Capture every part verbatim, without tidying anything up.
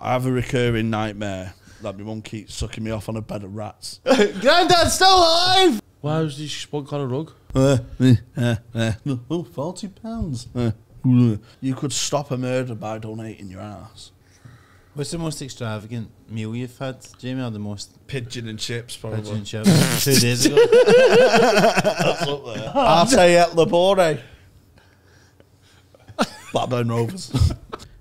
I have a recurring nightmare that my mum keeps sucking me off on a bed of rats. Granddad's still alive! Why was this spunk on a rug? Uh, uh, uh, oh, forty pounds. Uh, you could stop a murder by donating your ass. What's the most extravagant meal you've had, Jamie, or the most... Pigeon and chips, probably. Pigeon and chips. Two days ago. That's up there. Arte et Labore. Blackburn Rovers.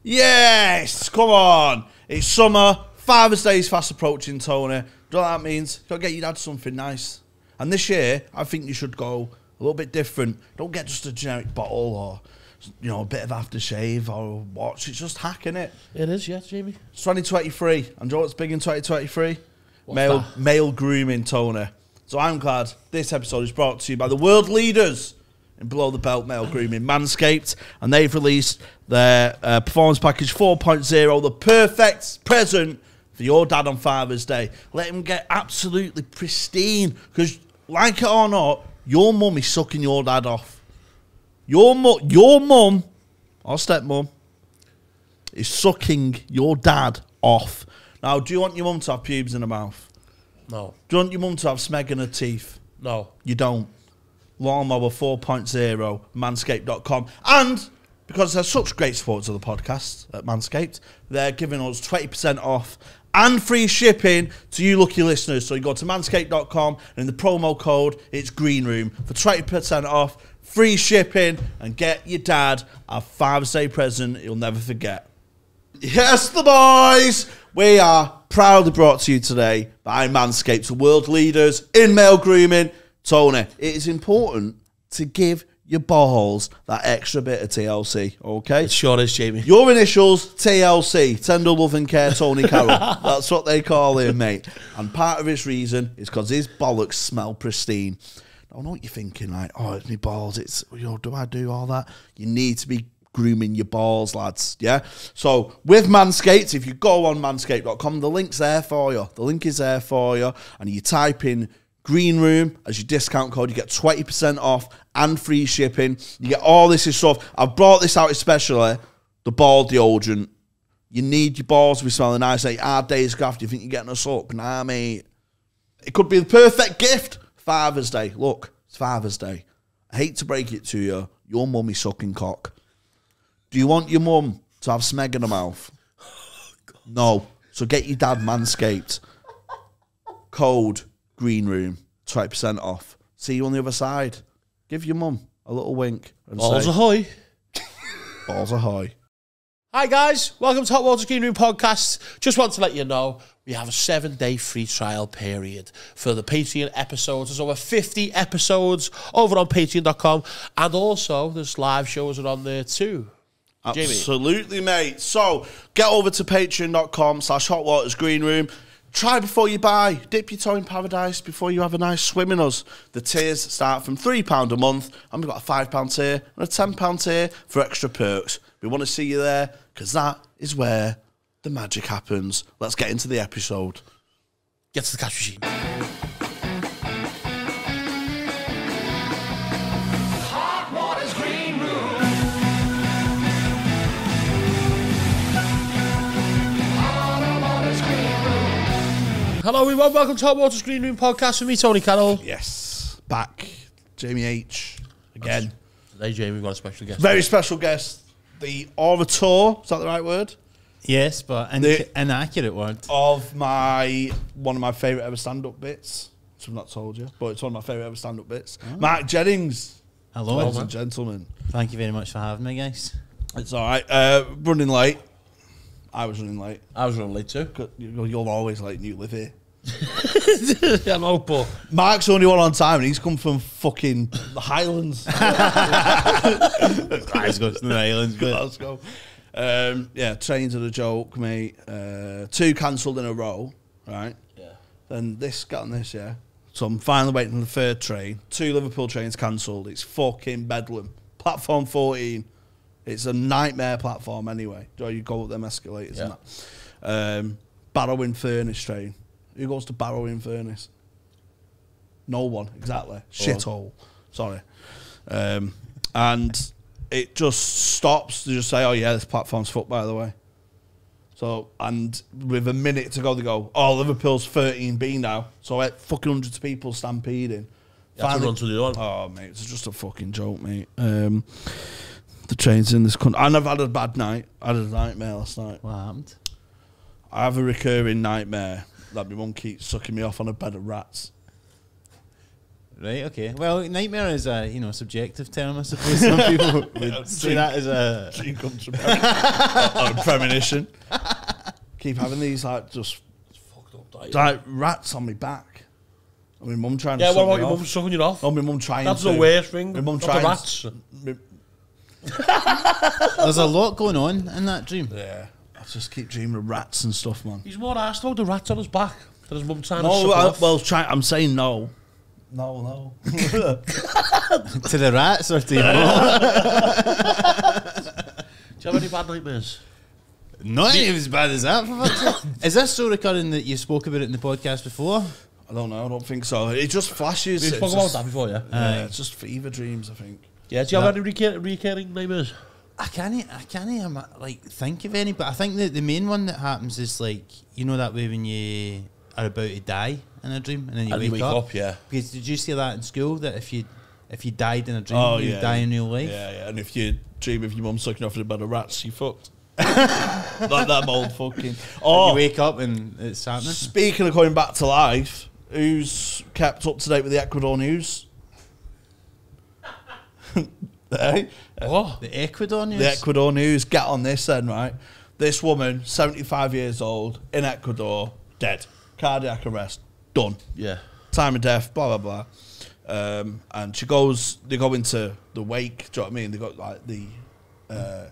Yes! Come on! It's summer. Father's Day is fast approaching, Tony. Do you know what that means? Go get your dad something nice. And this year, I think you should go a little bit different. Don't get just a generic bottle or... you know, a bit of aftershave or watch. It's just hacking it. It is, yes, Jamie. It's twenty twenty-three. And do you know what's big in twenty twenty-three? Male, male grooming, Tony. So I'm glad this episode is brought to you by the world leaders in below the belt male grooming, Manscaped. And they've released their uh, performance package four point oh, the perfect present for your dad on Father's Day. Let him get absolutely pristine. Because, like it or not, your mum is sucking your dad off. Your mum, your mum, or stepmum, is sucking your dad off. Now, do you want your mum to have pubes in her mouth? No. Do you want your mum to have smeg in her teeth? No. You don't. Lawnmower four point oh, manscaped dot com. And because they're such great supporters of the podcast at Manscaped, they're giving us twenty percent off and free shipping to you lucky listeners. So you go to manscaped dot com and in the promo code, it's Green Room for twenty percent off. Free shipping, and get your dad a Father's Day present he'll never forget. Yes, the boys! We are proudly brought to you today by Manscaped, the world leaders in male grooming. Tony, it is important to give your balls that extra bit of T L C, okay? It sure is, Jamie. Your initials, T L C, Tender Love and Care Tony Carroll. That's what they call him, mate. And part of his reason is because his bollocks smell pristine. I know what you're thinking, like, oh, it's my balls, it's, you know, do I do all that? You need to be grooming your balls, lads, yeah? So, with Manscaped, if you go on manscaped dot com, the link's there for you. The link is there for you, and you type in Green Room as your discount code, you get twenty percent off and free shipping. You get all this stuff. I've brought this out especially, the ball deodorant. You need your balls to be smelling nice. Eight hard days after, you think you're getting us up? Nah, mate. It could be the perfect gift. Father's Day. Look, it's Father's Day. I hate to break it to you. Your mum is sucking cock. Do you want your mum to have smeg in her mouth? No. So get your dad Manscaped. Code Green Room. twenty percent off. See you on the other side. Give your mum a little wink. And balls say, ahoy. Balls ahoy. Hi guys. Welcome to Hot Water Green Room Podcast. Just want to let you know, we have a seven-day free trial period for the Patreon episodes. There's over fifty episodes over on patreon dot com. And also, there's live shows are on there too. Absolutely, Jamie. Mate. So, get over to patreon dot com slash Hot Waters Green Room. Try before you buy. Dip your toe in paradise before you have a nice swim in us. The tiers start from three pounds a month. And we've got a five pound tier and a ten pound tier for extra perks. We want to see you there because that is where... the magic happens. Let's get into the episode. Get to the cash machine. Hot Waters Green Room. Hot Waters Green Room. Hello everyone, welcome to Hot Waters Green Room Podcast with me, Tony Carroll. Yes. Back. Jamie H. Again. Today, Jamie, we've got a special guest. Very special guest. The orator. Is that the right word? Yes, but an the, inaccurate word. Of my, one of my favourite ever stand-up bits, which I've not told you, but it's one of my favourite ever stand-up bits. Oh. Mark Jennings. Hello. Ladies and gentlemen. Thank you very much for having me, guys. It's all right. Uh, running late. I was running late. I was running late too. You're always late and you live here. I know, but Mark's the only one on time and he's come from fucking the Highlands. Let's go to the Highlands. But. Let's go. Um, yeah, trains are a joke, mate. Uh, two cancelled in a row, right? Yeah. Then this, got on this, yeah. So I'm finally waiting for the third train. Two Liverpool trains cancelled. It's fucking bedlam. Platform fourteen. It's a nightmare platform anyway. You go up them escalators, yeah, and that. Um, Barrow-in-Furness train. Who goes to Barrow-in-Furness? No one, exactly. Shithole. Sorry. Um, and... it just stops to just say, oh yeah, this platform's fucked, by the way. So, and with a minute to go, they go, oh, Liverpool's thirteen B now. So, uh, fucking hundreds of people stampeding. You have to run to the other. Oh, mate, it's just a fucking joke, mate. Um, the trains in this country. And I've had a bad night. I had a nightmare last night. What happened? I have a recurring nightmare that my mum keeps sucking me off on a bed of rats. Right, okay. Well, nightmare is a, you know, subjective term, I suppose. Some people would see that as a... Dream comes from a premonition. Keep having these, like, just... It's fucked up, diet, like, rats on my back. And my mum trying yeah, to suck me off. Yeah, what about your mum sucking you off? Oh, my mum trying That's to... That's the worst thing. My mum trying the rats. To, my, There's a lot going on in that dream. Yeah. I just keep dreaming of rats and stuff, man. He's more arsed about the rats on his back than his mum trying no, to suck I, off. Well, try, I'm saying no. No, no. To the rats or to your Do you have any bad nightmares? Not even as bad as that. For Is this so recurring that you spoke about it in the podcast before? I don't know. I don't think so. It just flashes. We spoke about that before, yeah? Yeah, uh, it's just fever dreams, I think. Yeah, do you have no. any recur recurring nightmares? I can't, I can't like, think of any, but I think that the main one that happens is, like, you know that way when you... are about to die in a dream, and then you and wake, wake up. up. Yeah. Because did you see that in school that if you if you died in a dream, oh, you'd yeah, die in real life? Yeah, yeah. And if you dream of your mum sucking off a bed of rats, you fucked. Like that old fucking. Oh, and you wake up and it's happening. Speaking of going back to life, who's kept up to date with the Ecuador news? Hey? What? The Ecuador news. The Ecuador news. Get on this then, right? This woman, seventy-five years old, in Ecuador, dead. Cardiac arrest, done. Yeah. Time of death, blah, blah, blah. Um, and she goes, they go into the wake, do you know what I mean? They got like the uh,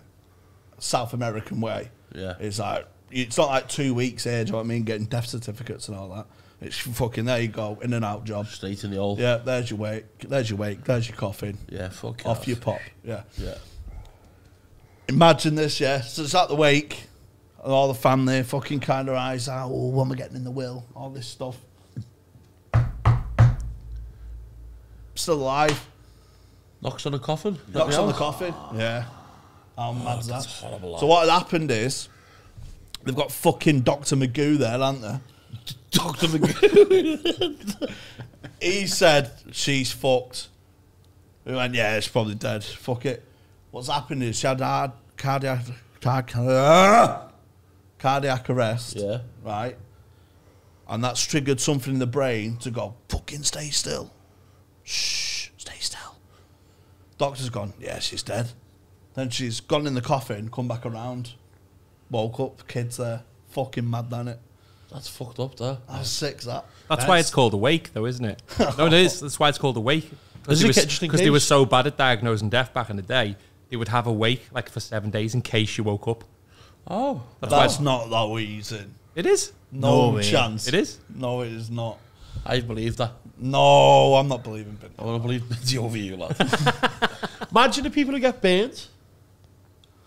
South American way. Yeah. It's like, it's not like two weeks here, do you know what I mean? Getting death certificates and all that. It's fucking, there you go, in and out job. Straight in the old. Yeah, there's your wake, there's your wake, there's your coffin. Yeah, fuck off. Off your pop, yeah. Yeah. Imagine this, yeah. So it's at the wake. All the family fucking kind of eyes out, oh, when we're getting in the will, all this stuff. Still alive. Knocks on the coffin. Knocks on the coffin. Yeah. How mad is that? That's horrible. So what had happened is, they've got fucking Doctor Magoo there, haven't they? Doctor Magoo. He said, she's fucked. We went, yeah, she's probably dead. Fuck it. What's happened is, she had hard cardiac... cardiac arrest, yeah, right, and that's triggered something in the brain to go, fucking stay still, shh, stay still. Doctor's gone, yeah, she's dead. Then she's gone in the coffin, come back around, woke up, kids there, fucking mad, damn it. That's fucked up, there. That's sick, that. That's, that's why it's called Awake, though, isn't it? No, it is. That's why it's called Awake, because they, they were so bad at diagnosing death back in the day. They would have Awake like for seven days in case you woke up. Oh, that's, that's not that reason. It is. No, no chance. It is. No, it is not. I believe that. No, I'm not believing Binti. I want to believe Binti over you, lad. Imagine the people who get burnt.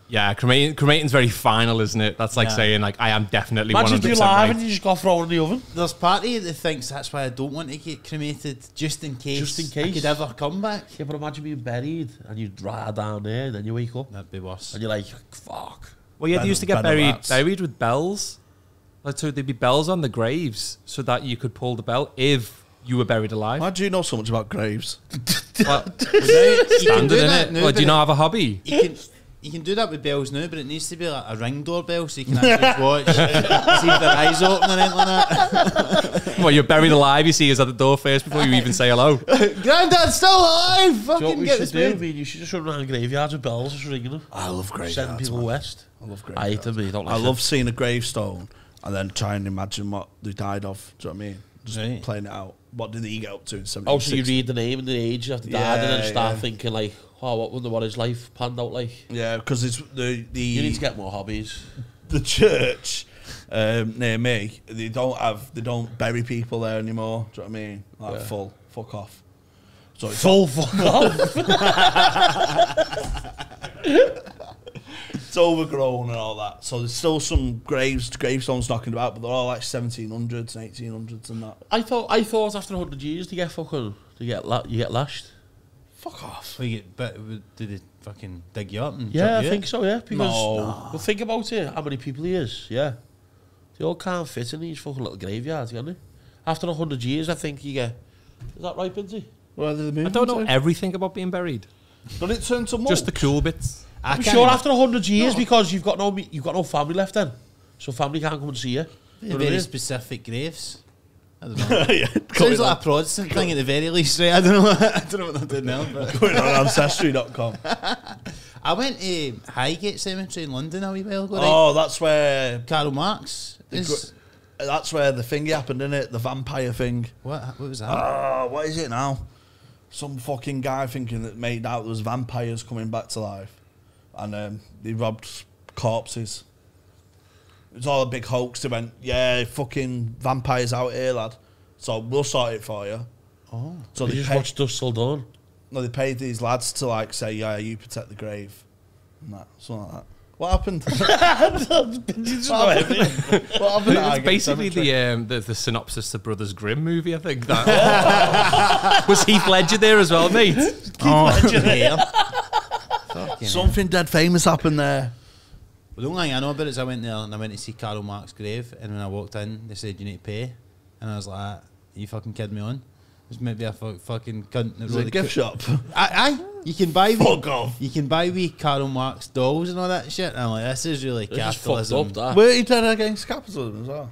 Yeah, cremating, cremating's very final, isn't it? That's like yeah. saying, like, I am definitely one hundred percent. Imagine you're live and you just got thrown in the oven. There's part of you that thinks that's why I don't want to get cremated, just in case, just in case. I could ever come back. Yeah, but imagine being buried and you dry down there and then you wake up. That'd be worse. And you're like, fuck. Well, yeah, they used to get buried, buried with bells. Like, so there'd be bells on the graves so that you could pull the bell if you were buried alive. Why do you know so much about graves? Well, standard, innit? Well, do you not have a hobby? You can... You can do that with bells now, but it needs to be like a ring doorbell so you can actually watch, see if their eyes open or anything like that. Well, you're buried alive, you see, is at the door first before you even say hello. Granddad's still alive! Fucking do you get this do? I mean, you should just run around graveyards with bells just ringing them. I love graveyards. Sending people man. west. I love graveyards. I hate them, you don't like I them. Love seeing a gravestone and then trying to imagine what they died of. Do you know what I mean? Just right. playing it out. What did he get up to in seventy-six? Oh, so you read the name and the age after yeah, died and then start yeah. thinking, like, oh, what wonder what his life panned out like. Yeah, because it's the, the... You need to get more hobbies. The church um, near me, they don't have, they don't bury people there anymore. Do you know what I mean? Like, yeah. full, fuck off. So it's full, fuck off. It's overgrown and all that. So there's still some graves, gravestones knocking about, but they're all like seventeen hundreds and eighteen hundreds and that. I thought, I thought after a hundred years, they get fucking, they get, you get lashed. Fuck off. Well, you get, but did it fucking dig you up and yeah, I you think in. so. Yeah, because no. well, think about it. How many people he is? Yeah, they all can't fit in these fucking little graveyards, can they? After a hundred years, I think you get. Is that right, Binti? Well, I don't know everything about being buried. Don't it turn to mulch? Just the cool bits. I'm sure after a hundred years, no. because you've got no you've got no family left then, so family can't come and see you. Yeah, very you specific graves. I don't know. yeah, Sounds like on. a Protestant thing at the very least, right? I don't know. I don't know what they're doing now. But going on ancestry dot com. I went to Highgate Cemetery in London a wee while ago. Oh, right? that's where Karl Marx is. That's where the thing happened, innit? The vampire thing. What? What was that? Oh, what is it now? Some fucking guy thinking that made out there was vampires coming back to life, and um, they robbed corpses. It was all a big hoax. They went, yeah, fucking vampires out here, lad. So we'll sort it for you. Oh, so they, they just watched Dusk Till Dawn. No, they paid these lads to like say, yeah, you protect the grave, and that something like that. What happened? Just what happened? What happened? It's basically the, um, the the synopsis of the Brothers Grimm movie, I think. That was Heath Ledger there as well, mate. Heath oh, Ledger there. Something know. dead famous happened there. Well, the only thing I know about it is I went there and I went to see Karl Marx's grave, and when I walked in, they said you need to pay, and I was like, "Are you fucking kidding me on?" There's maybe a fucking cunt. It's a gift shop. Aye, you can buy. Fuck off. You can buy wee Karl Marx dolls and all that shit. And I'm like, this is really capitalism. Were he dead against capitalism as well?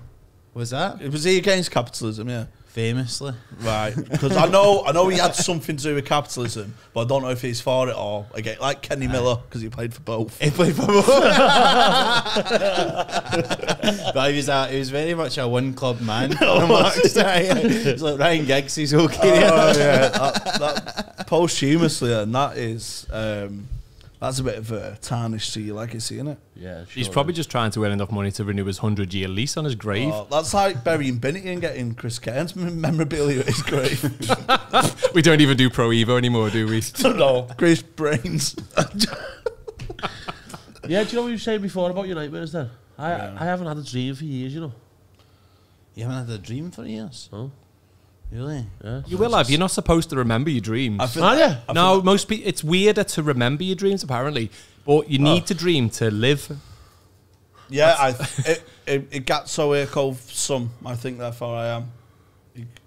Was that? It was he against capitalism? Yeah, famously. Right, because I know, I know he had something to do with capitalism, but I don't know if he's for it or again, like Kenny Miller, because he played for both. He played for both. But he was, a, he was very much a one club man. No, it's like Ryan Giggs, he's okay. Oh, yeah, that, that posthumously, and that is um, that's a bit of a tarnish to your legacy, isn't it? Yeah, sure. He's probably just trying to earn enough money to renew his hundred-year lease on his grave. Oh, that's like burying Binnity and getting Chris Cairns memorabilia at his grave. We don't even do Pro Evo anymore, do we? No, Chris Brains. Yeah, do you know what you were saying before about your nightmares then? I, yeah. I haven't had a dream for years, you know. You haven't had a dream for years? Oh. Really? Yeah. You will have. You're not supposed to remember your dreams. I feel Are like, you? I no, feel most people. It's weirder to remember your dreams, apparently. But you need oh. to dream to live. Yeah, I it, it, it got so echo some. I think therefore I am.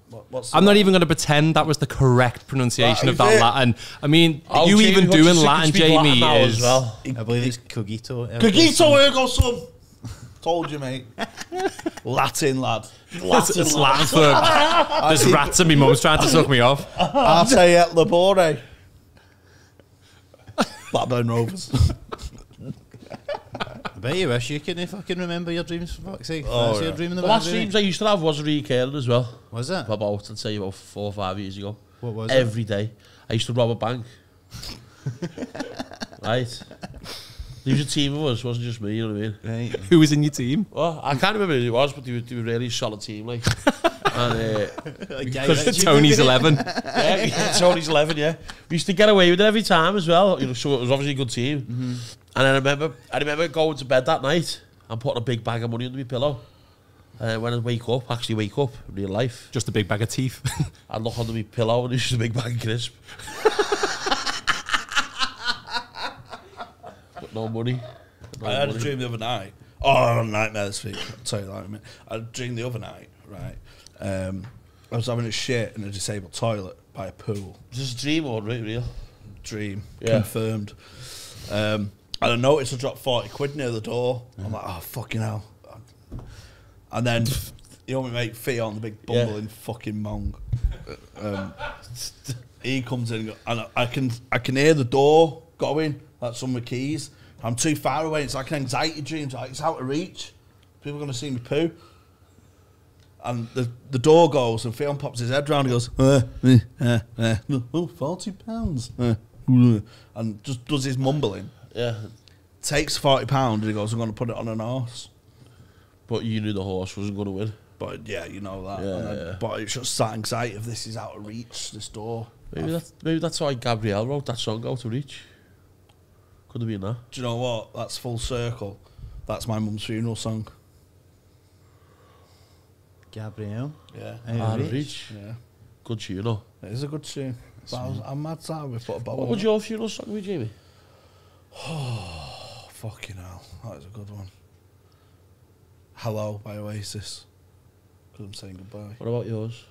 What, what's I'm not word? even going to pretend that was the correct pronunciation that, of that it? Latin. I mean, oh, you Jamie, even doing Latin, Jamie, Latin is. As well. I believe it's cogito. Cogito ergo sum. Told you, mate. Latin, lad. Latin, it's Latin. Latin. There's rats in me mum's trying to suck me off. Arte et labore. Blackburn Rovers. I bet you wish you couldn't fucking remember your dreams, for fuck's sake. Oh, yeah. your dream in the, the last dreams I used to have was recurring as well. Was it? About, I'd say about four or five years ago. What was Every it? Every day. I used to rob a bank. Right. There was a team of us, it wasn't just me, you know what I mean? Right. Who was in your team? Well, I can't remember who it was, but they were, they were really a solid team, like. And, uh, because Tony's eleven. Yeah, yeah, Tony's eleven, yeah. We used to get away with it every time as well, you know, so it was obviously a good team. Mm-hmm. And I remember I remember going to bed that night and putting a big bag of money under my pillow. And when I wake up, actually wake up, in real life. Just a big bag of teeth. I look under my pillow and it's just a big bag of crisp. No money. No I had money. a dream the other night. Oh, I had a nightmare this week. I'll tell you that in a minute. I had a dream the other night, right? Um, I was having a shit in a disabled toilet by a pool. Just a dream or real? Dream. Yeah. Confirmed. Um, and I noticed I dropped forty quid near the door. Yeah. I'm like, oh, fucking hell. And then, you know, my mate Theo, the big bumbling yeah. fucking mong. Um, he comes in and, goes, and I, I, can, I can hear the door going. That's on my keys. I'm too far away. It's like an anxiety dream. Like it's out of reach. People are going to see me poo. And the, the door goes, and Fionn pops his head round and goes, uh, uh, uh, oh, forty pounds. Uh, and just does his mumbling. Yeah. Takes forty pounds and he goes, I'm going to put it on an horse. But you knew the horse wasn't going to win. But yeah, you know that. Yeah, then, yeah. But it's just that anxiety of this is out of reach, this door. Maybe, that's, maybe that's why Gabrielle wrote that song, Out of Reach. Could have been that. Do you know what? That's full circle. That's my mum's funeral song. Gabrielle. Yeah. Out of Reach. Yeah. Good tune, though. It is a good tune. But I was, I'm mad that we put a bottle. What would your funeral song be, Jamie? Oh, fucking hell. That was a good one. Hello by Oasis. Because I'm saying goodbye. What about yours?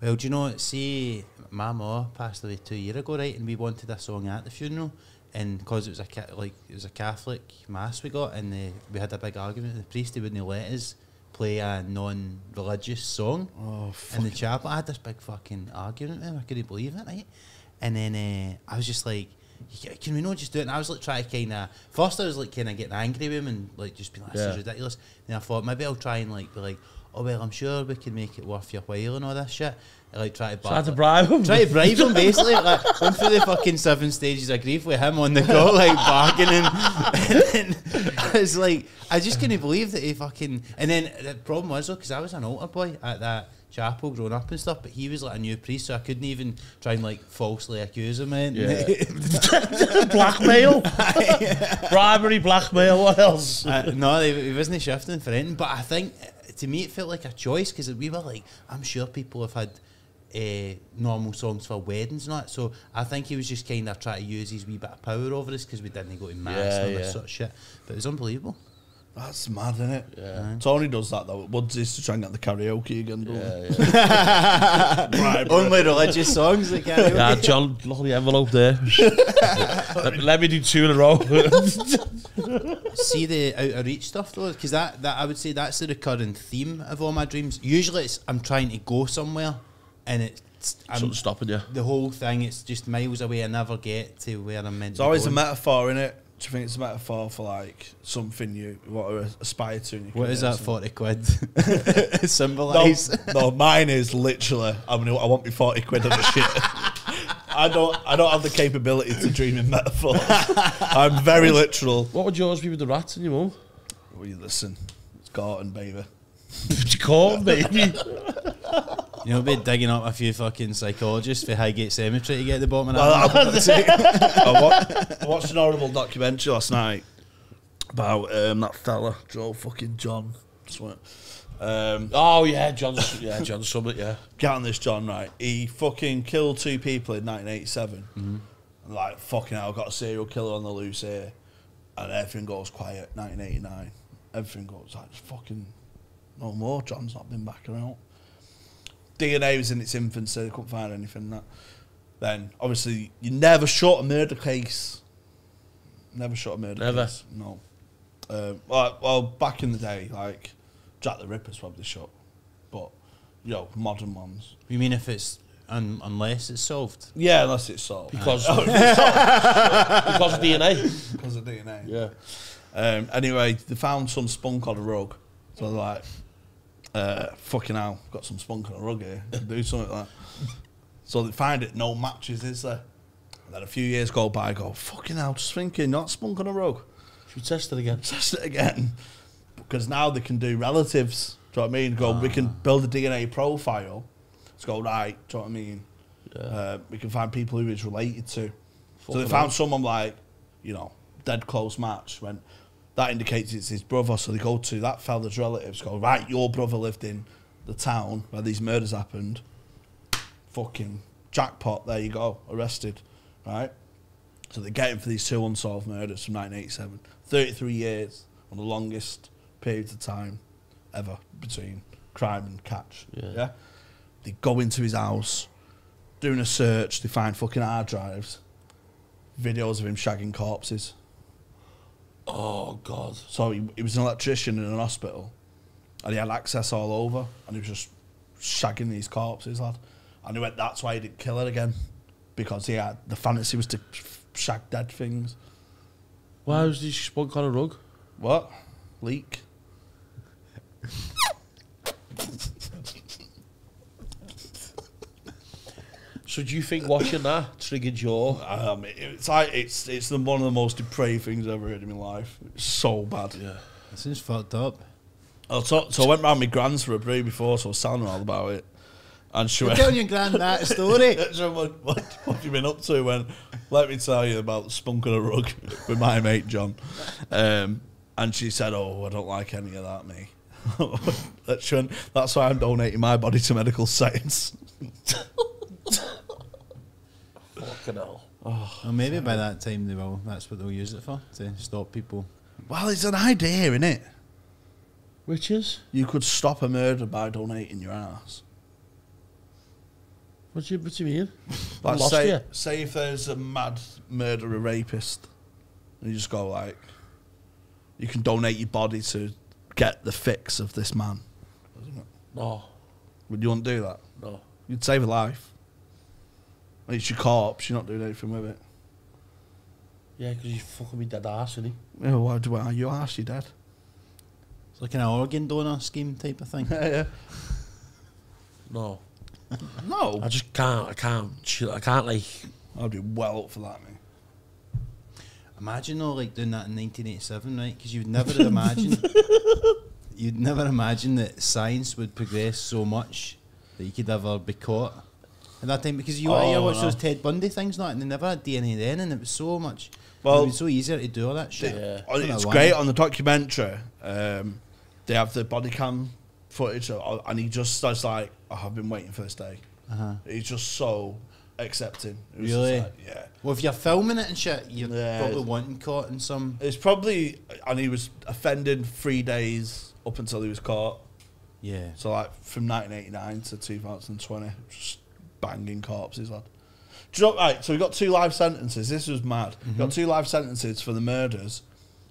Well, do you know, see, my ma passed away two years ago, right? And we wanted a song at the funeral. And because it was a like it was a Catholic mass we got, and the, we had a big argument with the priest. He wouldn't let us play a non-religious song oh, in the chapel. I had this big fucking argument with him. I couldn't believe it, right? And then uh, I was just like, can we not just do it? And I was like trying to kind of, first I was like kind of getting angry with him and like just being like, this yeah. is ridiculous. Then I thought, maybe I'll try and like be like, oh well, I'm sure we can make it worth your while and all this shit. I, like try to, bar try to bribe him. Try to bribe him, basically. Like went through the fucking seven stages of grief with him on the call, like bargaining. And then I was like, I just couldn't believe that he fucking. And then the problem was though, because I was an altar boy at that chapel growing up and stuff, but he was like a new priest, so I couldn't even try and like falsely accuse him. And yeah. blackmail, bribery, blackmail. What else? Uh, no, he wasn't shifting for anything. But I think to me it felt like a choice because we were like, I'm sure people have had Uh, normal songs for weddings and all that. So I think he was just kind of trying to use his wee bit of power over us because we didn't go to mass yeah, and all yeah. this sort of shit. But it was unbelievable. That's mad, isn't it? Yeah. Tony does that though. What's this to try and get the karaoke again? Yeah, yeah. right, only religious songs. That karaoke. Nah, John, look at the envelope there. let, let me do two in a row. See the out of reach stuff though, because that, that I would say that's the recurring theme of all my dreams. Usually it's I'm trying to go somewhere. And it's I'm stopping you. The whole thing, it's just miles away. I never get to where I'm meant to be. It's always a metaphor, innit? Do you think it's a metaphor for like something you want to aspire to? And you what is that forty quid symbolise? No, no, mine is literally. I mean, I want me forty quid on the shit. I don't. I don't have the capability to dream in metaphors. I'm very literal. What would yours be with the rats and your mum? Well, you listen. It's Gorton, baby. It's Gorton, baby. You know, be digging up a few fucking psychologists for Highgate Cemetery to get the bottom of that. I watched an horrible documentary last night about um, that fella, Joe fucking John. Um, oh yeah, John. Yeah, John Summit. Yeah, get on this, John. Right, he fucking killed two people in nineteen eighty-seven. Mm-hmm. Like fucking hell, got a serial killer on the loose here, and everything goes quiet. nineteen eighty-nine, everything goes like fucking no more. John's not been back around. D N A was in its infancy, they couldn't find anything that. Then, obviously, you never shot a murder case. Never shot a murder never. case. Never? No. Um, well, well, back in the day, like, Jack the Ripper's probably shot. But, you know, modern ones. You mean if it's, un unless it's solved? Yeah, unless it's solved. Because, oh, it's solved. Because of D N A. Because of D N A. Yeah. Um, anyway, they found some spunk on a rug. So they're like, Uh, fucking hell, got some spunk on a rug here. Do something like that. So they find it, no matches, is there? And then a few years go by, I go, fucking hell, just thinking, not spunk on a rug. Should we test it again? Test it again. Because now they can do relatives. Do you know what I mean? Go, ah. we can build a D N A profile. Let's go, right, do you know what I mean? Yeah. Uh, we can find people who it's related to. Fucking so they found hell. someone like, you know, dead close match, went, that indicates it's his brother, so they go to that fella's relatives, go, right, your brother lived in the town where these murders happened. Fucking jackpot, there you go, arrested, right? So they get him for these two unsolved murders from nineteen eighty-seven. thirty-three years, one of the longest periods of time ever between crime and catch, yeah? yeah? They go into his house, doing a search, they find fucking hard drives, videos of him shagging corpses. Oh, God. So he, he was an electrician in an hospital, and he had access all over, and he was just shagging these corpses, lad. And he went, that's why he didn't kill her again, because he had, the fantasy was to shag dead things. Why was he spunk on a rug? What? Leak. So do you think watching that triggered your? Um, it's like it's it's the, one of the most depraved things I've ever heard in my life. It's so bad. Yeah, it seems fucked up. I'll talk, so I went round my grans for a brew before, so I was telling her all about it, and she You're went, "Tell your gran that story." So what, what, what have you been up to? When let me tell you about spunk on a rug with my mate John, um, and she said, "Oh, I don't like any of that, me." She went, that's why I'm donating my body to medical science. Fucking hell. Oh, well, maybe by that time they will. That's what they'll use it for, to stop people. Well, it's an idea, isn't it? Which is? You could stop a murder by donating your ass. What do you, what do you mean? Like, lost say, you? say if there's a mad murderer rapist, and you just go like, you can donate your body to get the fix of this man. No. Would you want to do that? No. You'd save a life. It's your corpse, you're not doing anything with it. Yeah, because you fucking be dead arse, isn't he? Yeah, why do I? You arse, you dead. It's like an organ donor scheme type of thing. Yeah, yeah. No. No. I just can't, I can't, I can't like... I'd be well up for that, mate. Imagine though, like doing that in nineteen eighty-seven, right? Because you'd never imagine... You'd never imagine that science would progress so much that you could ever be caught at that time, because you, oh, you watch no. those Ted Bundy things, not, and they never had D N A then, and it was so much. Well, it was so easier to do all that shit. They, yeah. It's great on the documentary. Um, they have the body cam footage, of, and he just starts like, oh, "I've been waiting for this day." Uh-huh. He's just so accepting. It was really? Like, yeah. Well, if you're filming it and shit, you're yeah, probably wanting caught in some. It's probably, and he was offended three days. Up until he was caught. Yeah. So, like, from nineteen eighty-nine to two thousand twenty, just banging corpses, lad. Do you know, right, so we got two life sentences. This was mad. Mm-hmm. Got two life sentences for the murders,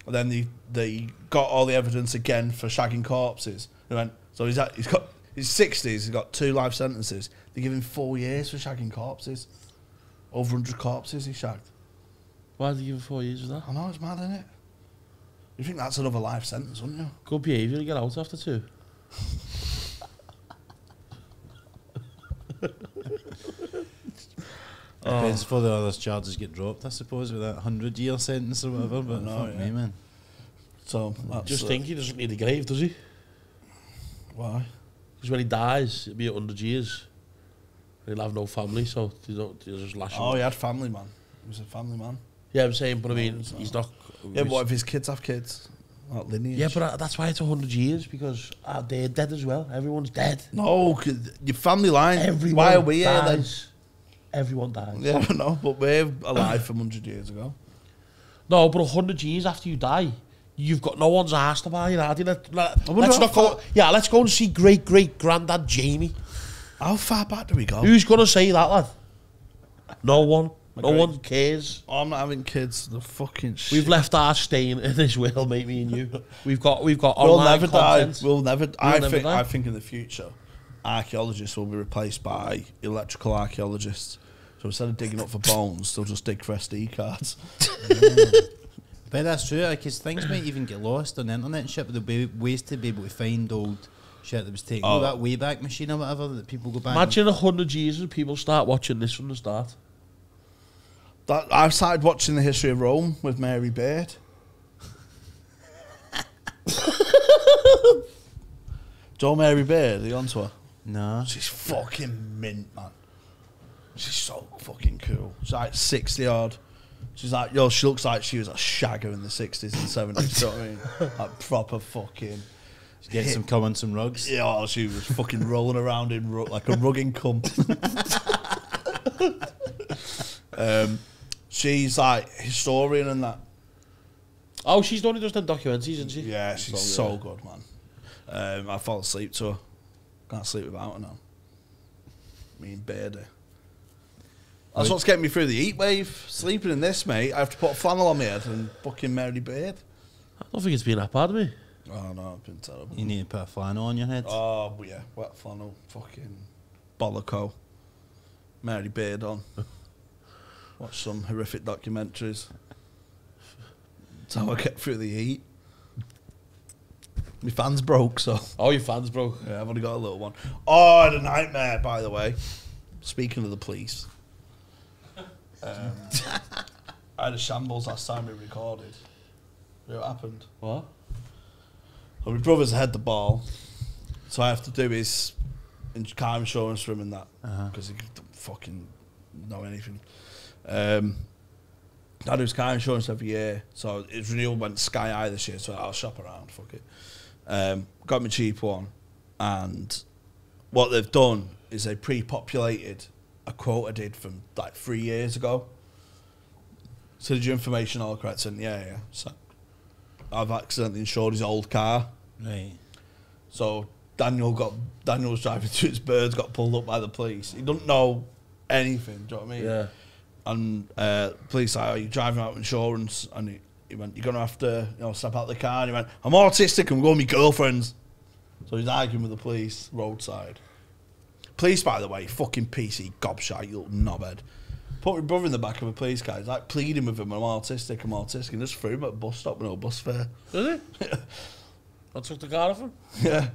and then they, they got all the evidence again for shagging corpses. They went, so he's, at, he's got his sixties, he's got two life sentences. They give him four years for shagging corpses. Over one hundred corpses he shagged. Why did they give him four years for that? I know, it's mad, isn't it? You think that's another life sentence, wouldn't you? Good behaviour, you get out after two. Depends before the other charges get dropped, I suppose, with that hundred-year sentence or whatever. But no, fuck yeah. me, man. So just think, he doesn't need a grave, does he? Why? Because when he dies, it'll be a hundred years. He'll have no family, so they don't. They'll just lash him. Oh, he had family, man. He was a family man. Yeah, I'm saying, but I mean, no, he's not. Yeah, but what if his kids have kids? Like lineage. Yeah, but that's why it's a hundred years, because uh, they're dead as well. Everyone's dead. No, cause your family line. Everyone why are we dies. here then? Everyone dies. Yeah, no, but we're alive from a hundred years ago. No, but a hundred years after you die, you've got no one's asked about you. Let, let, let's not go. Yeah, let's go and see great great granddad Jamie. How far back do we go? Who's going to say that, lad? No one. No great. one cares. Oh, I'm not having kids. The fucking shit. We've left our stain in this world, mate, me and you. We've got, we've got we'll online never content. Die. We'll never, we'll I never think, die. I think in the future, archaeologists will be replaced by electrical archaeologists. So instead of digging up for bones, they'll just dig for S D cards. Yeah. But that's true, because like, things might even get lost on the internet and shit, but there'll be ways to be able to find old shit that was taken. Oh. That Wayback Machine or whatever that people go back. Imagine a hundred years and people start watching this from the start. That, I've started watching The History of Rome with Mary Beard. Joe Mary Beard, are you onto her? No. She's fucking mint, man. She's so fucking cool. She's like sixty odd. She's like, yo, she looks like she was a shagger in the sixties and seventies. You know what I mean? Like proper fucking... She gets some cum on some rugs. Yeah, oh, she was fucking rolling around in rug, like a rugging cum. Um, she's like historian and that. Oh, she's only just done documentaries, isn't she? Yeah, she's, she's so good, good man. Um, I fall asleep to her. Can't sleep without her now. Me and Beardy. That's what's getting me through the heat wave. Sleeping in this, mate. I have to put a flannel on my head and fucking Mary Beard. I don't think it's been that bad, mate. Oh no, it's been terrible. You need to put a flannel on your head. Oh yeah, wet flannel, fucking bolloco. Mary Beard on. Watch some horrific documentaries. That's how I get through the heat. My fan's broke, so... Oh, your fan's broke. Yeah, I've only got a little one. Oh, I had a nightmare, by the way. Speaking of the police. Um, I had a shambles last time we recorded. You know what happened? What? Well, my brother's had the ball, so I have to do his car insurance for him and that, because uh-huh. he don't fucking know anything. Um, I do his car insurance every year, so his renewal went sky high this year, so I'll shop around, fuck it. Um, got me cheap one, and what they've done is they pre-populated a quote I did from like three years ago, So did your information all correct? And yeah, yeah. So I've accidentally insured his old car. Right. So Daniel got Daniel was driving through his birds, got pulled up by the police. He doesn't know anything. Do you know what I mean? Yeah. And uh, police like, "Are you driving out insurance?" And he, he went, "You're gonna have to, you know, step out the car." And he went, "I'm autistic. I'm going with my girlfriends." So he's arguing with the police roadside. Police, by the way, fucking P C gobshite, you little knobhead. Put my brother in the back of a police car. He's like pleading with him, I'm autistic, I'm autistic. And just threw him at a bus stop with no bus fare. Did he? I took the car off him? Yeah.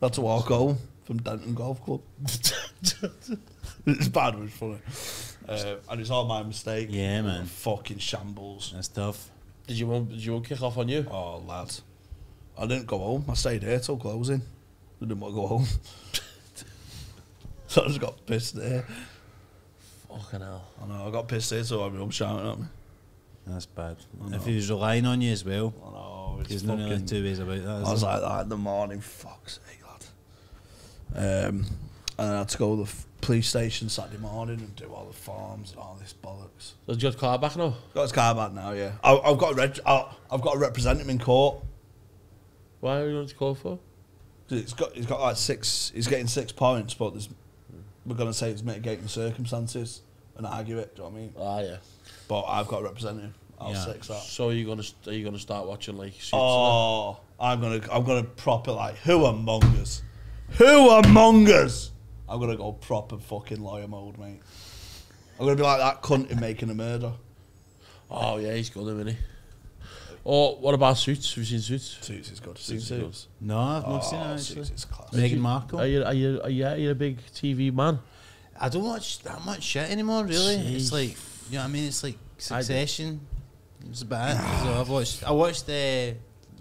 That's a walk home from Denton Golf Club. It's bad, but it's funny. Uh, and it's all my mistake. Yeah, man. Fucking shambles. That's tough. Did you want, did you want to kick off on you? Oh, lad. I didn't go home. I stayed here till closing. I didn't want to go home. So I just got pissed there. Fucking hell. I know, I got pissed here, so everyone shouting at me. That's bad. If he was relying on you as well. I know. It's There's fucking, no really two ways about that. I was like that in the morning, fuck's sake, lad. Um, and then I had to go to the police station Saturday morning and do all the forms and all this bollocks. So did you got his car back now? Got his car back now, yeah. I, I've, got reg I, I've got to represent him in court. Why are you going to court for? Because it's got, he's got like six, he's getting six points, but there's... We're going to say it's mitigating circumstances and argue it, do you know what I mean? Ah, yeah. But I've got a representative. I'll yeah. six that. So are you going to, are you going to start watching, like... Oh, I'm going to I'm gonna proper, like, who among us? Who among us? I'm going to go proper fucking lawyer mode, mate. I'm going to be like that cunt in Making a Murder. Oh, yeah, he's good, isn't he? Oh, what about Suits? Have you seen Suits? Suits is good. Suits, Suits is good. No, I've not oh, seen it. Actually. Suits is class. Meghan Markle. Are you, are, you, are, you, are you a big T V man? I don't watch that much shit anymore, really. Jeez. It's like, you know what I mean? It's like Succession. It's about it. So I've watched, I watched the,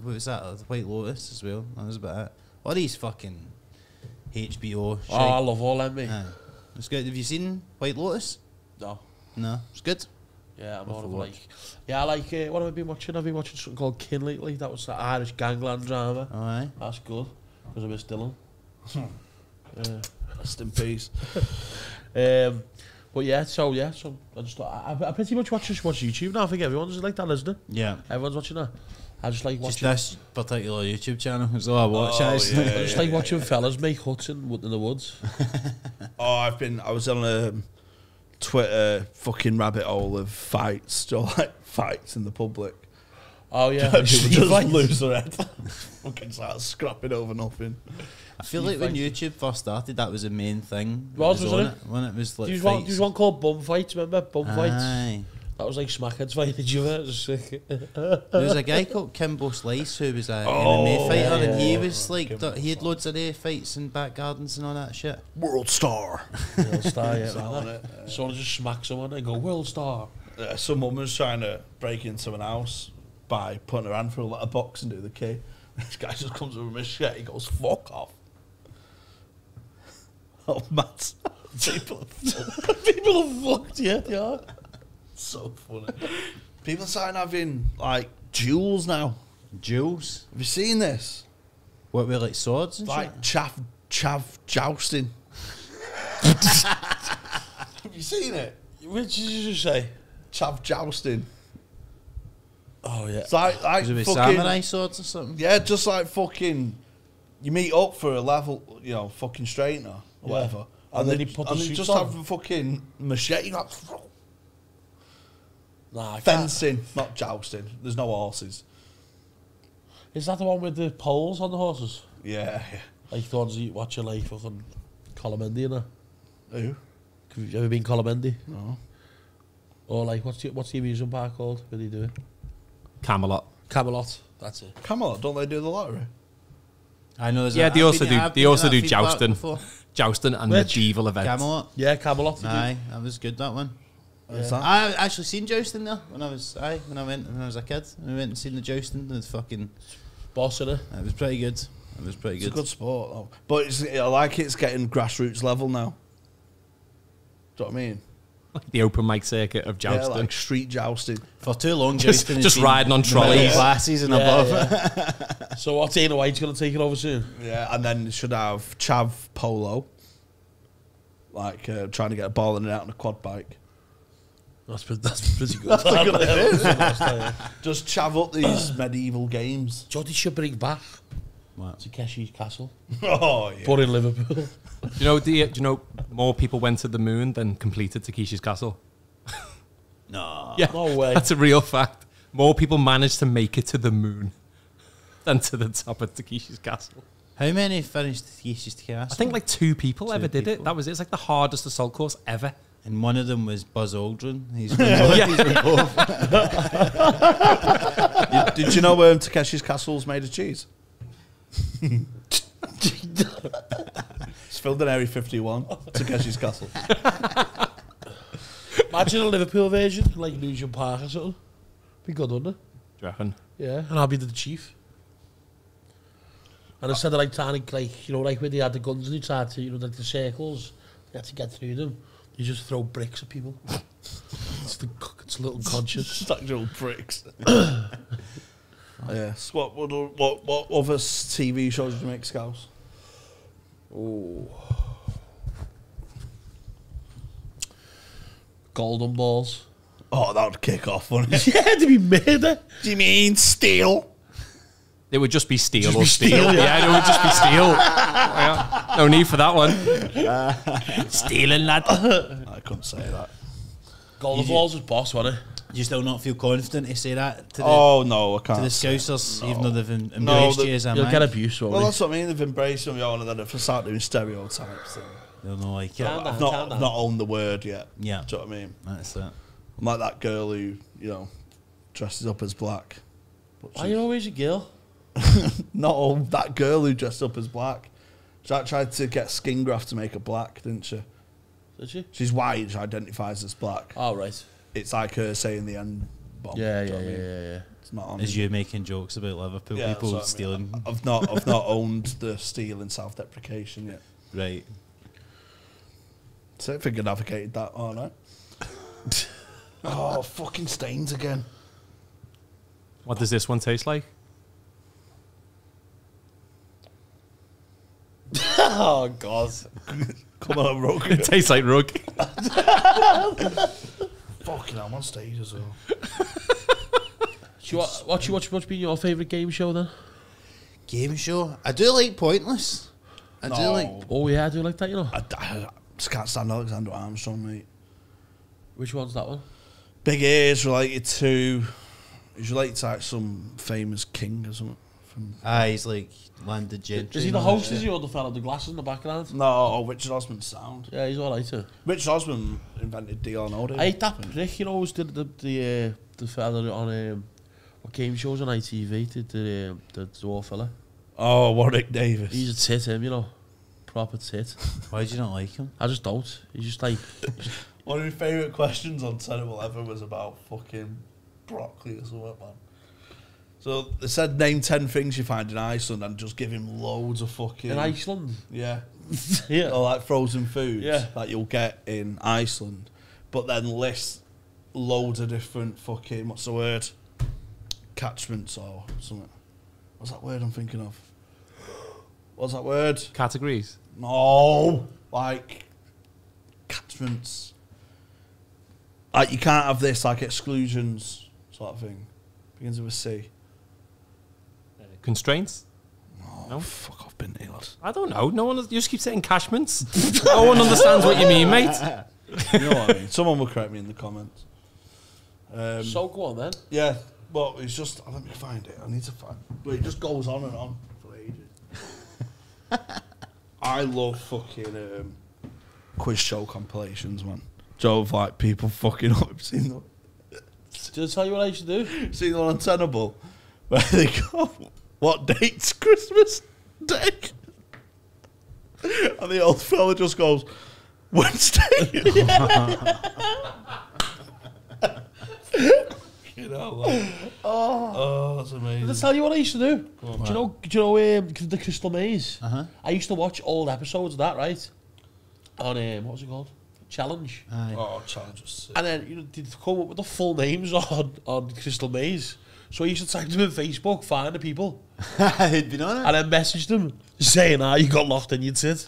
what was that? The White Lotus as well. That was about it. All these fucking H B O shit. Oh, I love all that, mate. Yeah. It's good. Have you seen White Lotus? No. No. It's good. Yeah, I'm all of like, yeah, like, uh, what have I been watching? I've been watching something called Kin lately. That was the Irish gangland drama. All right. That's good, because I miss Dylan. uh, Rest in peace. um, but yeah, so yeah, so I just, I, I pretty much watch, just watch YouTube now. I think everyone's like that, isn't it? Yeah. Everyone's watching that. I just like watching. Just this particular YouTube channel is all I watch. Oh, yeah, I just yeah, like yeah, watching yeah. fellas make huts in, in the woods. Oh, I've been, I was on a... Twitter fucking rabbit hole of fights, do you know, like fights in the public. Oh yeah, people just like lose their head, fucking start scrapping over nothing. I feel like when YouTube first started, that was the main thing. What was, was on it? it? When it was like, there was one, there was one called bum fights. Remember bum fights? Aye. That was like smackheads fighting each other. There was a guy called Kimbo Slice who was an oh, M M A fighter, yeah, and he was like, Kimbo he had loads of air fights in back gardens and all that shit. World star. World star, yeah. Someone so just smacks someone and go, world star. Uh, some woman was trying to break into an house by putting her hand through a letterbox and do the key. This guy just comes over with a shit, he goes, fuck off. Oh, Matt. People have people have fucked, yeah, they are. So funny. People are starting having like duels now. Duels? Have you seen this? What, with like swords and like shit? Like chav, chav jousting. Have you seen it? What did you just say? Chav jousting. Oh, yeah. It's like, like it fucking samurai swords or something? Yeah, just like fucking, you meet up for a level, you know, fucking straightener or yeah. whatever. And, and then, then you put the and they just on. have a fucking machete, like, Nah, fencing, not jousting. There's no horses. Is that the one with the poles on the horses? Yeah, yeah. Like the ones you watch your life fucking Colomendy and that. Who? Have you ever been Colomendy? No. Or like, what's the, what's the amusement park called? What do you do? Camelot. Camelot, that's it. Camelot, don't they do the lottery? I know there's Yeah, a, they, also do, they, they also do jousting. Jousting and Which? medieval events. Camelot? Yeah, Camelot. Aye, do. that was good, that one. Yeah. I actually seen jousting there when I was I when I went when I was a kid. We went and seen the jousting. The fucking boss in it. It was pretty good. It was pretty good. It's a good sport, though. But it's, I like it, it's getting grassroots level now. Do you know what I mean? Like the open mic circuit of jousting, yeah, like street jousting. For too long, just, jousting just riding on trolleys, glasses and yeah, above. Yeah. So what's Dana White's going to take it over soon? Yeah, and then should have chav polo, like uh, trying to get a ball in and out on a quad bike. That's, that's pretty good. That's a good idea. Just chav up these medieval games. Jody should bring back Takeshi's Castle. Oh, yeah. But in Liverpool. Do you know, do you, do you know more people went to the moon than completed Takeshi's Castle? No. Yeah, no way. That's a real fact. More people managed to make it to the moon than to the top of Takeshi's Castle. How many finished Takeshi's Castle? I think like two people two ever did people. it. That was it. It's like the hardest assault course ever. And one of them was Buzz Aldrin. He's both. Did you know um, Takeshi's Castle's made of cheese? It's filled in Area fifty-one. Takeshi's Castle. Imagine a Liverpool version, like Nugent Park or something. Be good, wouldn't it? Do you reckon? Yeah, and I'll be the chief. And instead of like tiny, like, you know, like when they had the guns and you tried to, you know, like the circles, you had to get through them. You just throw bricks at people. It's, the, it's a little conscious. It's like old bricks. Oh, yeah. So what, what, what, what other T V shows did you make, Scouse? Oh. Golden Balls. Oh, that would kick off, wouldn't it? Yeah, to be murder. Do you mean steel? It would just be steel just or be steel. steel. Yeah, it would just be steel. Yeah. No need for that one. Uh, Stealing, lad. I couldn't say that. Golden Balls was boss, wasn't it? You still not feel confident to say that to the, oh, no, I can't. To the Scousers, no. Even though they've em embraced no, the, you as a You'll get abuse, won't Well, that's what I mean. They've embraced them, and then if I start doing stereotypes, then they'll know I can't. I've not, not owned the word yet. Yeah. Do you know what I mean? That's it. I'm like that girl who, you know, dresses up as black. Why are you always a girl? Not all that girl who dressed up as black. She tried to get skin graft to make her black, didn't she? Did she? She's white. She identifies as black. Oh, right. It's like her saying the end bomb. Yeah, yeah, yeah, I mean? yeah, yeah. It's not on. Is you making jokes about Liverpool yeah, people I stealing? Mean. I've not, I've not owned the steal and self-deprecation yet. Right. So I think I navigated that all right. Oh, fucking stains again. What does this one taste like? Oh, God. Come on, rug. It tastes like rug. Fucking hell, I'm on stage as well. Do you watch, watch, watch, watch be your favourite game show, then? Game show? I do like Pointless. I no. do like... Oh, yeah, I do like that, you know. I, I just can't stand Alexander Armstrong, mate. Which one's that one? Big Ear's related to... He's related to, like, some famous king or something. Ah, he's like landed gentry. Is he the host? Is he or the fella with the glasses in the background? No, oh, Richard Osman's sound. Yeah, he's all right too. Richard Osman invented D or no, didn't he? I hate that prick. He always did the the uh, the fella on um, what game shows on I T V. Did the um, the dwarf fella? Oh, Warwick Davis. He's a tit, him, you know, proper tit. Why do you not like him? I just don't. He's just like one of my favourite questions on Terrible Ever was about fucking broccoli or something, man. So they said, name ten things you find in Iceland and just give him loads of fucking... In Iceland? Yeah. Yeah. Or like frozen foods yeah. that you'll get in Iceland. But then list loads of different fucking, what's the word? Catchments or something. What's that word I'm thinking of? What's that word? Categories? No. Like, catchments. Like, you can't have this, like exclusions sort of thing. Begins with a C. Constraints? Oh, no, fuck off, been here, lad. I don't know. No one. You just keep saying catchments. No one understands what you mean, mate. You know what I mean. Someone will correct me in the comments. Um, so go on then. Yeah, but it's just oh, let me find it. I need to find. It. But it just goes on and on for ages. I love fucking um, quiz show compilations, man. Jove, like people fucking up. I've seen them. Did I tell you what I should do? See the one on Tenable. Where they go, what date's Christmas Day? And the old fella just goes, Wednesday. You know, like, oh, oh, that's amazing. Did I tell you what I used to do? Go on, do, you know, do you know um, the Crystal Maze? Uh-huh. I used to watch old episodes of that, right? On, um, what was it called? Challenge. Aye. Oh, Challenge was sick. And then, you know, they'd come up with the full names on, on Crystal Maze. So I used to tag them in Facebook, find the people. He'd been on it. And then message them, saying, ah, you got locked in, you tit.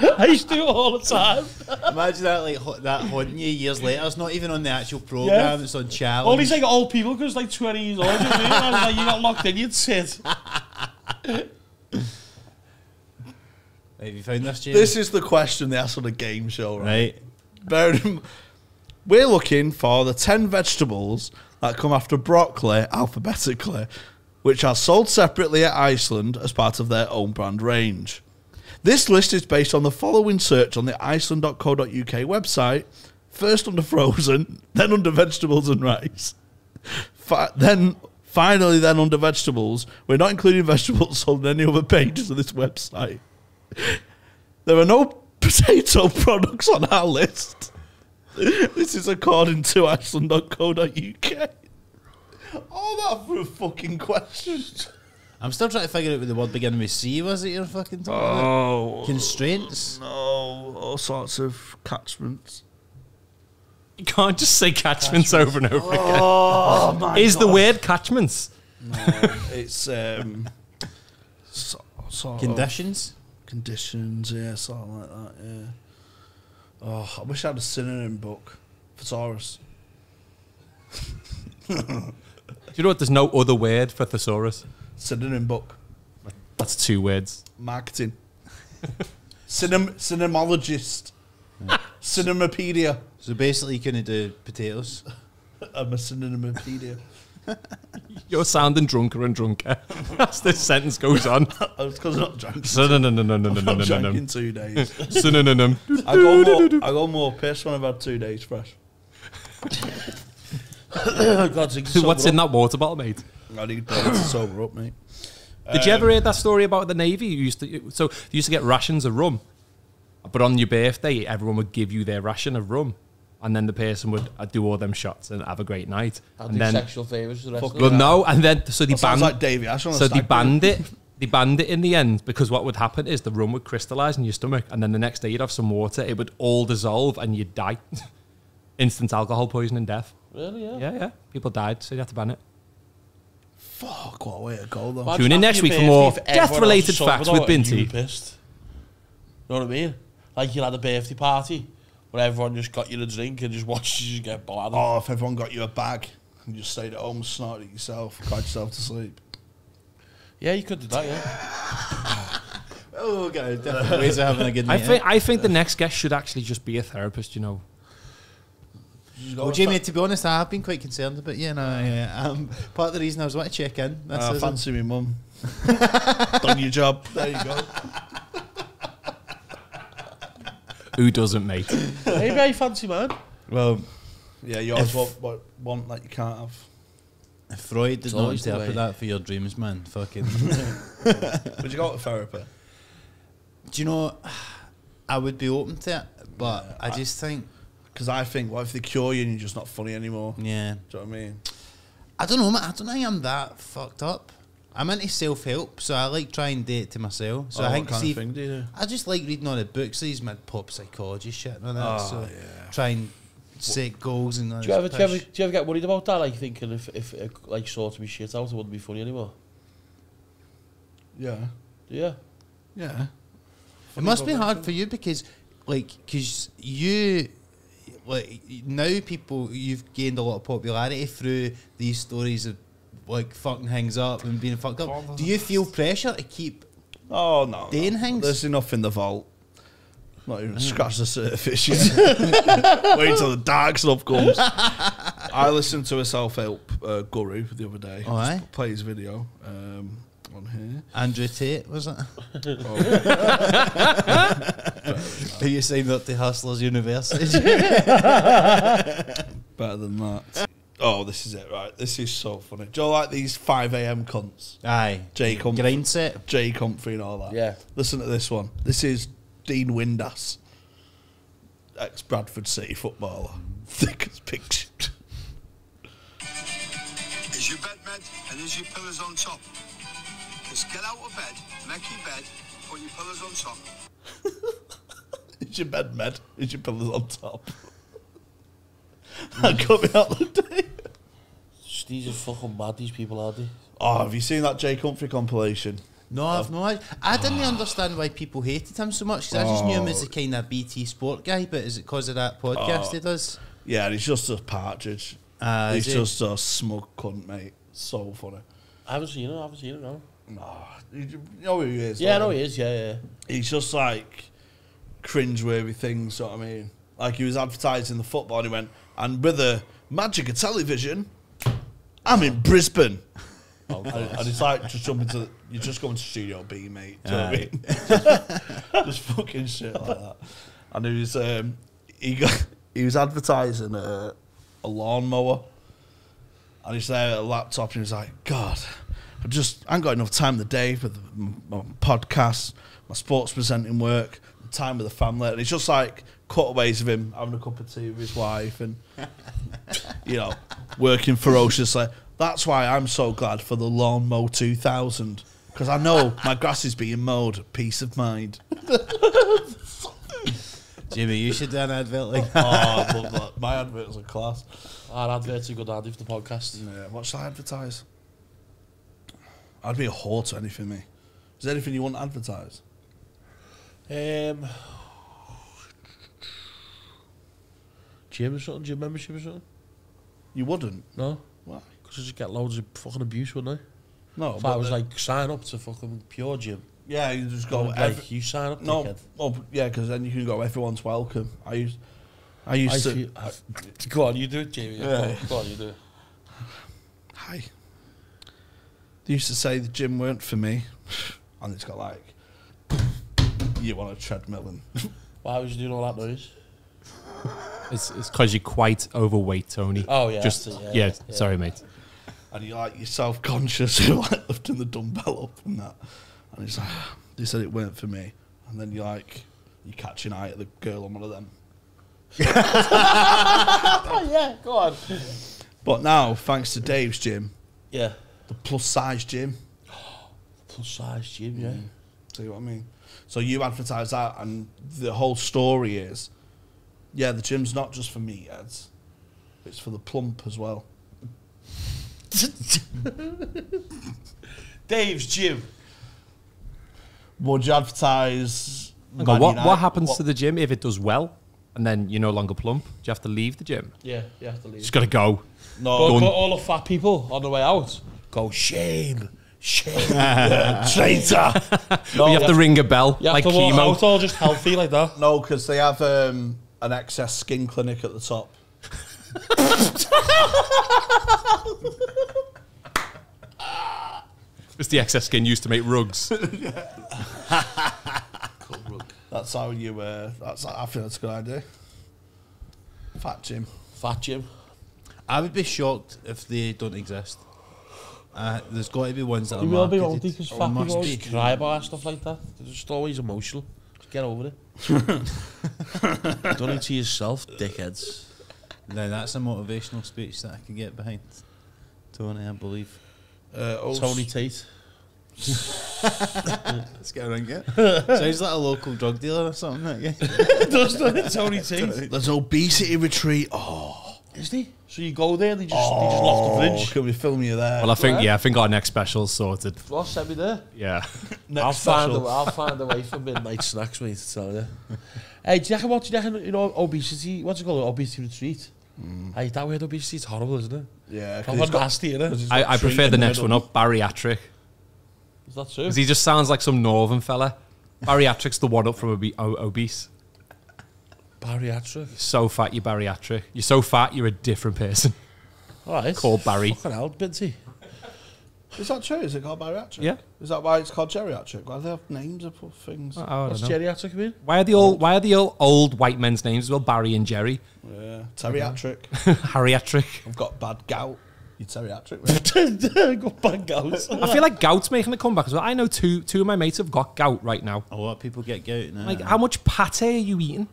I used to do it all the time. Imagine that, like, that haunting you years later. It's not even on the actual programme, yeah. It's on Challenge. All these, like, old people, because, like, twenty years old. You know, I was like, you got locked in, you'd sit. Have you found this, Jamie? This is the question they asked on a game show, right? Right. We're looking for the ten vegetables that come after broccoli alphabetically, which are sold separately at Iceland as part of their own brand range. This list is based on the following search on the iceland dot co dot U K website. First under frozen, then under vegetables and rice. Fi then, finally, then under vegetables. We're not including vegetables sold on any other pages of this website. There are no potato products on our list. This is according to iceland dot co dot U K. All that for a fucking question. I'm still trying to figure out what the word beginning with C was that you're fucking talking oh, about. Constraints? No, all sorts of catchments. You can't just say catchments, catchments. over and over oh, again. Oh my Is God. the word catchments? No, it's um, so, sort conditions. Of conditions, yeah, something like that. Yeah. Oh, I wish I had a synonym book for thesaurus. Do you know what? There's no other word for thesaurus. Synonym book. That's two words. Marketing. Cinem cinemologist. Yeah. Cinemapedia. So basically you couldn't do potatoes. I'm a cinemapedia. You're sounding drunker and drunker as this sentence goes on. It's because I'm not drunk. I'm not drunk in two days. Synonym. I got more, I got more piss when I've had two days fresh. God, so what's in that water bottle, mate? I need to sober up, mate. Did um, you ever hear that story about the Navy? You used to, so you used to get rations of rum, but on your birthday, everyone would give you their ration of rum, and then the person would uh, do all them shots and have a great night. I'll do then, sexual favours the rest of the Well, no, and then so they banned. Like Davey, so they banned it. They banned it in the end because what would happen is the rum would crystallise in your stomach, and then the next day you'd have some water. It would all dissolve, and you'd die. Instant alcohol poisoning, death. Really? Yeah. Yeah, yeah. People died, so you had to ban it. Fuck, what a way to go, though. Tune in next week for more death-related facts with Binti. You pissed. You know what I mean? Like, you had a birthday party where everyone just got you a drink and just watched you just get bothered. Oh, if everyone got you a bag and you just stayed at home, snorted it yourself, cried yourself to sleep. Yeah, you could do that, yeah. Oh, God, definitely ways of having a good night. I think, I think the next guest should actually just be a therapist, you know. Well, Jamie, to be honest, I have been quite concerned about you. Know, yeah, um, part of the reason I was wanting to check in. That's uh, fancy me mum. Done your job. There you go. Who doesn't, mate? Maybe I fancy man. Well, yeah, you always want what, want that you can't have. If Freud did not interpret that for your dreams, man, fucking. Would you go to therapy? Do you know? I would be open to it, but yeah, I, I just think. Because I think, what if they cure you and you're just not funny anymore? Yeah. Do you know what I mean? I don't know, man. I don't think I'm that fucked up. I'm into self-help, so I like trying to do it to myself. So oh, I think what kind see, of thing do you do? I just like reading all the books. These mad pop psychology shit and all that. Oh, so yeah. Try and set goals and all that. Do you ever, do you ever, do you ever get worried about that? Like thinking if, if it like, sorted me shit out, it wouldn't be funny anymore. Yeah. Yeah. Yeah. Funny it must be hard for you because, like, because you... Like now, people you've gained a lot of popularity through these stories of like fucking things up and being fucked up. Oh, do you feel pressure to keep? Oh no, doing no. things. There's enough in the vault. Not even mm. scratch the surface yet. Wait till the dark stuff comes. I listened to a self-help uh, guru the other day. Oh, I play his video um, on here. Andrew Tate was it? Oh. Are you signed up to Hustlers University? Better than that. Oh, this is it, right? This is so funny. Do you like these five A M cunts? Aye. Jay Comfrey. Grind set. Jay Comfrey and all that. Yeah. Listen to this one. This is Dean Windass, ex-Bradford City footballer. Thick as pig shit. Is your bed made and is your pillows on top? Just get out of bed, make your bed, put your pillows on top. Is your bed med? Is your pillows on top? That got me out the day. These are fucking mad, these people, are they? Oh, have you seen that Jay Comfrey compilation? No, I've no. I, I didn't understand why people hated him so much, because oh. I just knew him as the kind of B T Sport guy, but is it because of that podcast oh. he does? Yeah, he's just a partridge. Uh, he's just a smug cunt, mate. So funny. I haven't seen him, I haven't seen him, no. No, you know who he is. Yeah, I know he is, yeah, yeah. He's just like cringeworthy things, you know what I mean? Like he was advertising the football and he went, and with the magic of television, I'm in Brisbane. Oh, and it's like just jumping to, you're just going to Studio B, mate. Do uh, you know what I mean? Just fucking shit like that. And he was, um, he got, he was advertising a, a lawnmower, and he's there at a laptop, and he was like, God, I just, I ain't got enough time in the day for the, my, my podcast, my sports presenting work, time with the family. And it's just like cutaways of him having a cup of tea with his wife and, you know, working ferociously. That's why I'm so glad for the Lawn Mow two thousand, because I know my grass is being mowed. Peace of mind. Jimmy, you should do an advert like that. Oh, I love that. My adverts are class. Our adverts are good, Andy, for the podcast. Yeah, what shall I advertise? I'd be a whore to anything, me. Is there anything you want to advertise? Um, gym or something? Gym membership or something? You wouldn't? No. Why? Because I just get loads of fucking abuse, wouldn't I? No. If I was like, sign up to fucking Pure Gym. Yeah, you just go. Like, you sign up. No. Oh, yeah, because then you can go. Everyone's welcome. I used. I used I to. Feel, I, go on, you do it, Jamie. Yeah. Go on, you do it. Hi. They used to say the gym weren't for me, and it's got like, you want a treadmill and. Why was you doing all that noise? It's it's because you're quite overweight, Tony. Oh yeah, just yeah, yeah, yeah, yeah. Sorry, mate. And you're like, you're self conscious, you're like lifting the dumbbell up and that. And it's like, they said it weren't for me. And then you're like, you catch an eye at the girl on one of them. Yeah, go on. But now, thanks to Dave's gym, yeah, the plus size gym, plus size gym, yeah. Mm. See what I mean? So you advertise that, and the whole story is. Yeah, the gym's not just for meatheads. It's for the plump as well. Dave's gym. Would you advertise... God, what, what happens what? to the gym if it does well and then you're no longer plump? Do you have to leave the gym? Yeah, you have to leave. Just got to go. No, go, go all the fat people on the way out. Go, shame. Shame. Yeah, traitor. No, you have, you have to ring a bell, you like have to chemo. It's all just healthy like that. No, because they have... Um, an excess skin clinic at the top. It's the excess skin used to make rugs. Cool rug. That's how you. Uh, that's. I think that's a good idea. Fat Jim. Fat Jim. I would be shocked if they don't exist. Uh, there's got to be ones that you are will marketed. Be old because fat people always cry about stuff like that. They're just always emotional. Get over it. Done it to yourself, dickheads. Now that's a motivational speech that I can get behind. Tony, I believe. Uh, Tony Tate. Let's get around it. Sounds like a local drug dealer or something, don't you? Does Tony Tate? There's obesity retreat. Oh, is he? So you go there, and they just oh, they just lock the fridge. Can we film you there? Well, I think yeah, yeah I think our next special's sorted. Well, send me there. Yeah, next I'll special. find a, I'll find a way for midnight snacks, mate. To tell you. Hey, do you reckon what do you reckon? You know, obesity. What's it called? Obesity retreat. Mm. Hey, that word obesity is horrible, isn't it? Yeah, it's nasty, isn't it? I, I prefer the next one up, bariatric. Is that true? Because he just sounds like some northern fella. Bariatric's the one up from ob obese. Bariatric. So fat, you're bariatric. You're so fat, you're a different person. All right. Called Barry. Fucking hell, Binty. Is that true? Is it called bariatric? Yeah. Is that why it's called geriatric? Why do they have names of things? Oh, I What's know. geriatric mean? Why are the old, why are the old, old white men's names as well? Barry and Jerry. Yeah. Teriatric. Hariatric. I've got bad gout. You're teriatric, mate. I've got bad gout. I feel like gout's making a comeback as well. I know two two of my mates have got gout right now. A lot of people get gout now. Like, how much pate are you eating?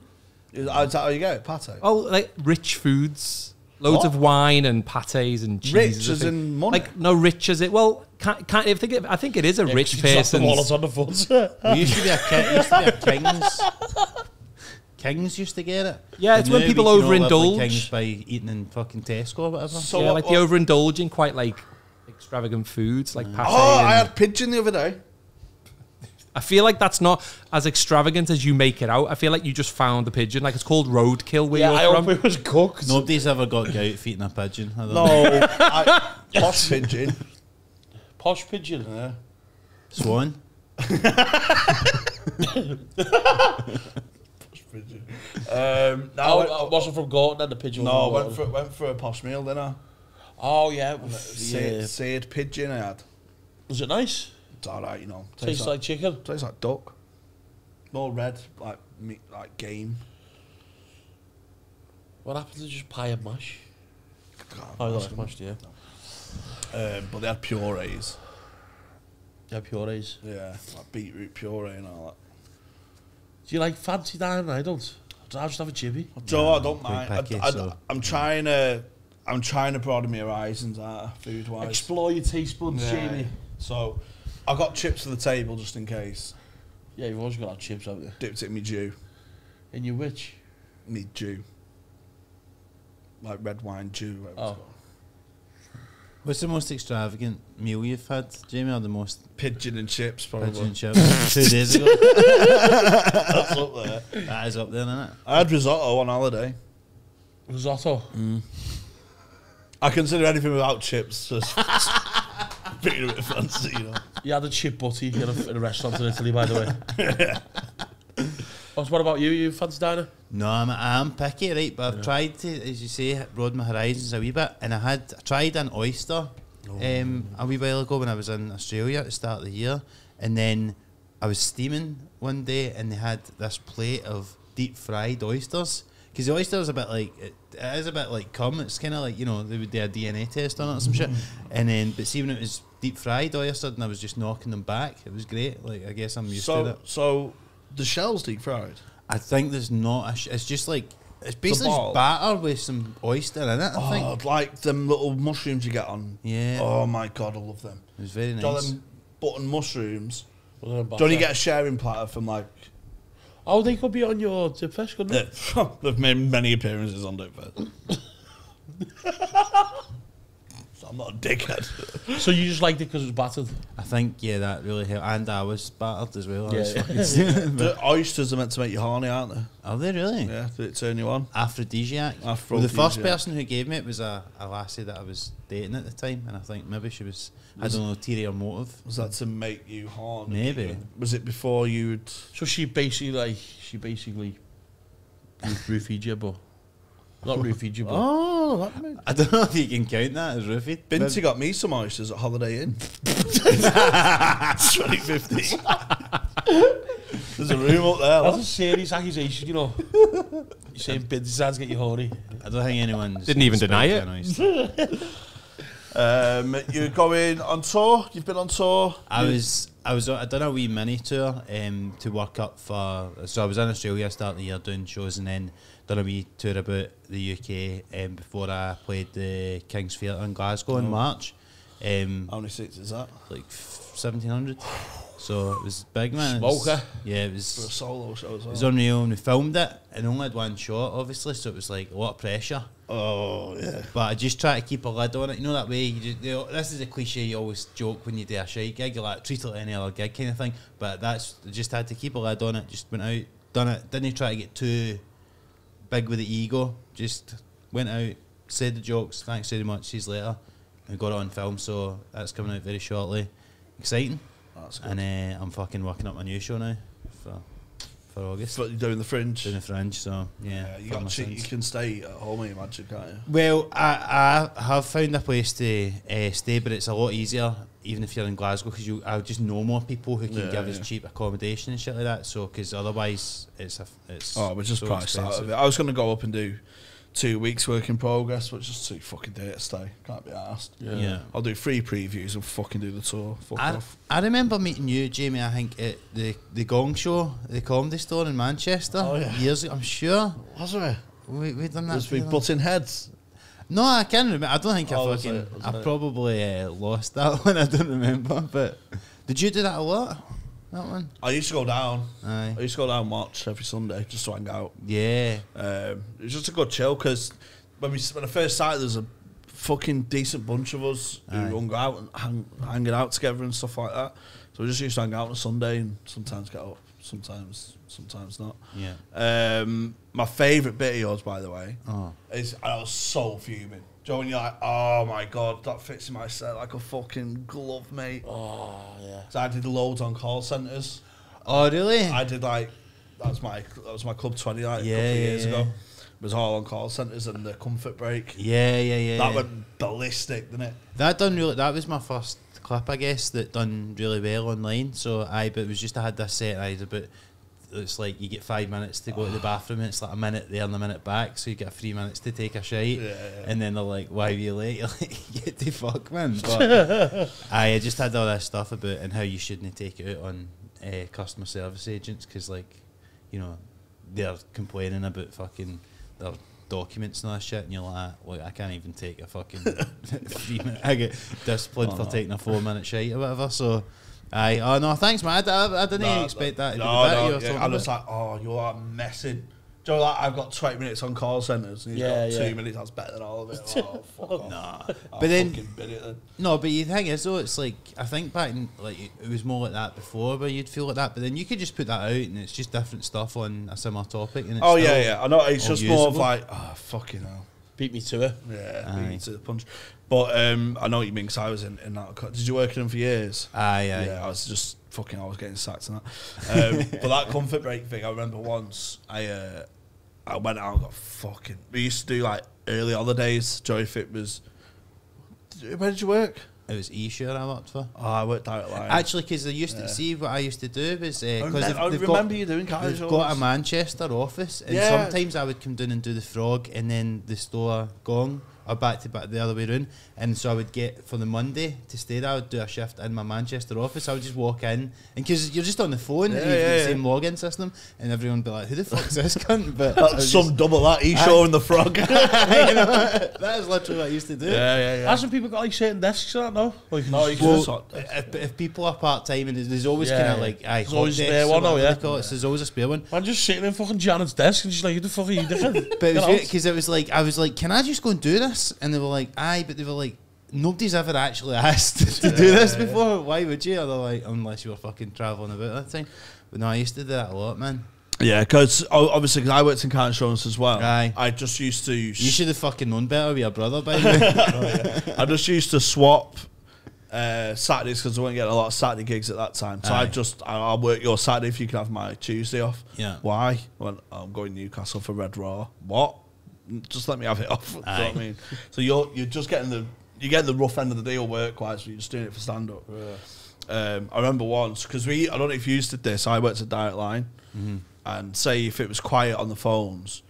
Is that how you get it? Pate? Oh, like rich foods. Loads what? of wine and pates and cheese. Rich as in money? Like, no, rich as it... Well, can't, can't, if they get, I think it is a yeah, rich person. You used to be a kings. Kings used to get it. Yeah, it's when people overindulge. Kings by eating in fucking Tesco or whatever. So yeah, what, like they overindulge in quite, like, extravagant foods, like pate. Oh, I had pigeon the other day. I feel like that's not as extravagant as you make it out. I feel like you just found the pigeon. Like, it's called roadkill where yeah, you're I from. Hope it was cooked. Nobody's ever got gout feeding a pigeon. I don't no. Know. I, posh pigeon. Posh pigeon, yeah. Swan. Posh pigeon. Um, no, I, went, I wasn't from Gorton and the pigeon. No, went for, went for a posh meal dinner. Oh, yeah. yeah. Seared, seared pigeon I had. Was it nice? It's all right, you know. Tastes, tastes like, like chicken. Tastes like duck. More red, like meat, like game. What happened to just pie and mash? Oh, I like mashed, yeah. No. Um, but they had purees. They had purees? Yeah, like beetroot puree and all that. Do you like fancy dining? I don't. I'll just have a chibi. No, yeah, I don't mind. Packet, I, I, so. I'm trying to... I'm trying to broaden my horizons, uh, food-wise. Explore your taste buds, yeah. Jamie. So, I got chips for the table, just in case. Yeah, you've always got our chips, haven't you? Dipped it in me Jew. In your which? Me Jew. Like red wine Jew. Oh. What's the most extravagant meal you've had, Jamie? Or the most... Pigeon and chips, probably. Pigeon and chips. Two days ago. That's up there. That is up there, isn't it? I had risotto on holiday. Risotto? Mm. I consider anything without chips just a bit of fancy, you know. You had a chip butty in a, in a restaurant in Italy, by the way. Well, so what about you? You fancy diner? No, I'm, I'm picky, right? But I've yeah. tried to, as you say, broaden my horizons a wee bit. And I had I tried an oyster oh. um, a wee while ago when I was in Australia at the start of the year. And then I was steaming one day and they had this plate of deep-fried oysters. Because the oyster is a bit like, it, it is a bit like cum, it's kind of like, you know, they would do a D N A test on it or some shit. And then, but see when it was deep fried oyster and I was just knocking them back, it was great. Like, I guess I'm used so, to it. So, the shell's deep fried? I think there's not, a sh it's just like, it's basically just batter with some oyster in it, I oh, think. Like them little mushrooms you get on. Yeah. Oh my God, I love them. It was very nice. Do you know them button mushrooms? Well, don't you get a sharing platter from like, oh, they could be on your Dip Fest, couldn't they? Yeah. They've made many appearances on Dip Fest. So I'm not a dickhead. So you just liked it because it was battered? I think, yeah, that really helped. And I was battered as well. Yeah. I was fucking the oysters are meant to make you horny, aren't they? Are they really? Yeah, did it turn you on? Aphrodisiac. Aphrodisiac. Well, the first person who gave me it was a, a lassie that I was dating at the time, and I think maybe she was, was I don't know, ulterior motive. Was that to make you horny? Maybe. Was it before you'd... So she basically, like, she basically roofied you, but... Not roofied you, but... Oh, that means... I don't know if you can count that as roofied. Binti got me some oysters at Holiday Inn. twenty fifteen. There's a room up there. That's a serious accusation, you know. You're saying Binti's hands get you horny. I don't think anyone... Didn't even deny it. um, you're going on tour? You've been on tour? I you was... I was I done a wee mini tour um, to work up for... So I was in Australia, starting the year doing shows, and then... done a wee tour about the U K um, before I played the King's Theatre in Glasgow oh. in March. Um, How many seats is that? Like seventeen hundred. So it was big, man. Smoker. Yeah, it was... For a solo show as well. It was unreal, and we filmed it, and only had one shot, obviously, so it was like a lot of pressure. Oh, yeah. But I just try to keep a lid on it. You know that way, you just, you know, this is a cliche you always joke when you do a shite gig, you like, treat it like any other gig kind of thing, but that's... I just had to keep a lid on it, just went out, done it, didn't try to get too... big with the ego, just went out, said the jokes, thanks very much, sees later, and got it on film, so that's coming out very shortly. Exciting. That's good. And uh, I'm fucking working up my new show now for, for August. But you're doing the Fringe. Doing the Fringe, so yeah. yeah you, got you can stay at home, you imagine, can't you? Well, I, I have found a place to uh, stay, but it's a lot easier, even if you're in Glasgow, because you I just know more people who can yeah, give yeah. us cheap accommodation and shit like that. So, because otherwise, it's a, it's oh, we're just so priced out of it. I was going to go up and do two weeks work in progress, which is too fucking day to stay. Can't be arsed. Yeah. yeah, I'll do three previews and fucking do the tour. Fuck I, off. I remember meeting you, Jamie. I think at the the Gong Show, the Comedy Store in Manchester, oh, yeah. years ago. I'm sure. Was it? We we done that. We butting heads. No, I can't remember. I don't think oh, I fucking... It, I it. probably uh, lost that one. I don't remember, but... Did you do that a lot? That one? I used to go down. Aye. I used to go down and watch every Sunday, just to hang out. Yeah. Um, it was just a good chill, because when, when I first started, there was a fucking decent bunch of us Aye. who hung out and hang, hanging out together and stuff like that. So we just used to hang out on Sunday and sometimes get up, sometimes sometimes not. Yeah. Um, my favourite bit of yours, by the way, oh. is I was so fuming. Joe, and you're like, oh my God, that fits in my set like a fucking glove, mate. Oh, yeah. So I did loads on call centres. Oh, really? I did like, that was my, that was my Club twenty like yeah, a couple of years yeah. ago. It was all on call centres and the comfort break. Yeah, yeah, yeah. That yeah. went ballistic, didn't it? That done really, that was my first clip, I guess, that done really well online. So I, but it was just, I had this set, I had about, it's like you get five minutes to go oh. to the bathroom and it's like a minute there and a minute back, so you get three minutes to take a shite. Yeah, yeah. And then they're like, why are you late? You're like, get the fuck, man. But I just had all this stuff about and how you shouldn't take it out on uh, customer service agents because, like, you know, they're complaining about fucking their documents and all that shit, and you're like, look, I can't even take a fucking three minute, I get disciplined oh, for no. taking a four minute shite or whatever, so... Aye, oh no, thanks, man. I, I, I didn't no, even expect that. No, that no, yeah, I was like, oh, you are messing. Do you know, like, I've got twenty minutes on call centres, and you've yeah, got yeah. two minutes. That's better than all of it. Oh, fuck off. Nah, I'll but then, then no, but the thing is though, it's like I think back in like it was more like that before, where you'd feel like that. But then you could just put that out, and it's just different stuff on a similar topic. And it's oh yeah, yeah, I know. It's just usable. More of like, oh fucking hell, beat me to it. Yeah, aye. Beat me to the punch. But um, I know what you mean because I was in, in that. Did you work in them for years? Aye, aye. Yeah, I was just fucking, I was getting sacked and that. Um, but that comfort break thing, I remember once I uh, I went out and got fucking. We used to do like early holidays. Joe, if it was. Where did you work? It was Esher I worked for. Oh, I worked out at Lions. Actually, because I used to yeah. see what I used to do was because uh, I remember got, you doing casuals. They've got a Manchester office, and yeah. sometimes I would come down and do the frog, and then the store gong. Or back to back the other way round, and so I would get for the Monday to stay there. I would do a shift in my Manchester office. I would just walk in, and because you're just on the phone, yeah, and you've yeah, got the same yeah. login system, and everyone would be like, "Who the fuck's this cunt?" But that's some just, double that Esher and the frog. You know, that is literally what I used to do. Yeah, yeah, yeah. That's when people got like certain desks, that no, like no, you well, sort of if, if people are part time and there's always yeah, kind of like, aye, there's always a spare one. Oh yeah, yeah. There's always a spare one. I'm just sitting in fucking Janet's desk and she's like, "Who the fuck are you doing?" But it was because it was like I was like, "Can I just go and do this?" And they were like, aye, but they were like, nobody's ever actually asked to yeah, do this yeah, before. Yeah. Why would you? Or they're like, unless you were fucking travelling about that thing. But no, I used to do that a lot, man. Yeah, because obviously, because I worked in car insurance as well. Aye. I just used to. You should have fucking known better with your brother, by the way. Oh, yeah. I just used to swap uh, Saturdays because I wasn't getting a lot of Saturday gigs at that time. So aye. I just, I, I'll work your Saturday if you can have my Tuesday off. Yeah. Why? Well, I'm going to Newcastle for Red Raw. What? Just let me have it off. Do you know what I mean? So you're you're just getting the you get the rough end of the deal work wise. So you're just doing it for stand up. Yeah. Um, I remember once because we I don't know if you used to this. I worked at Direct Line, mm-hmm. and say if it was quiet on the phones,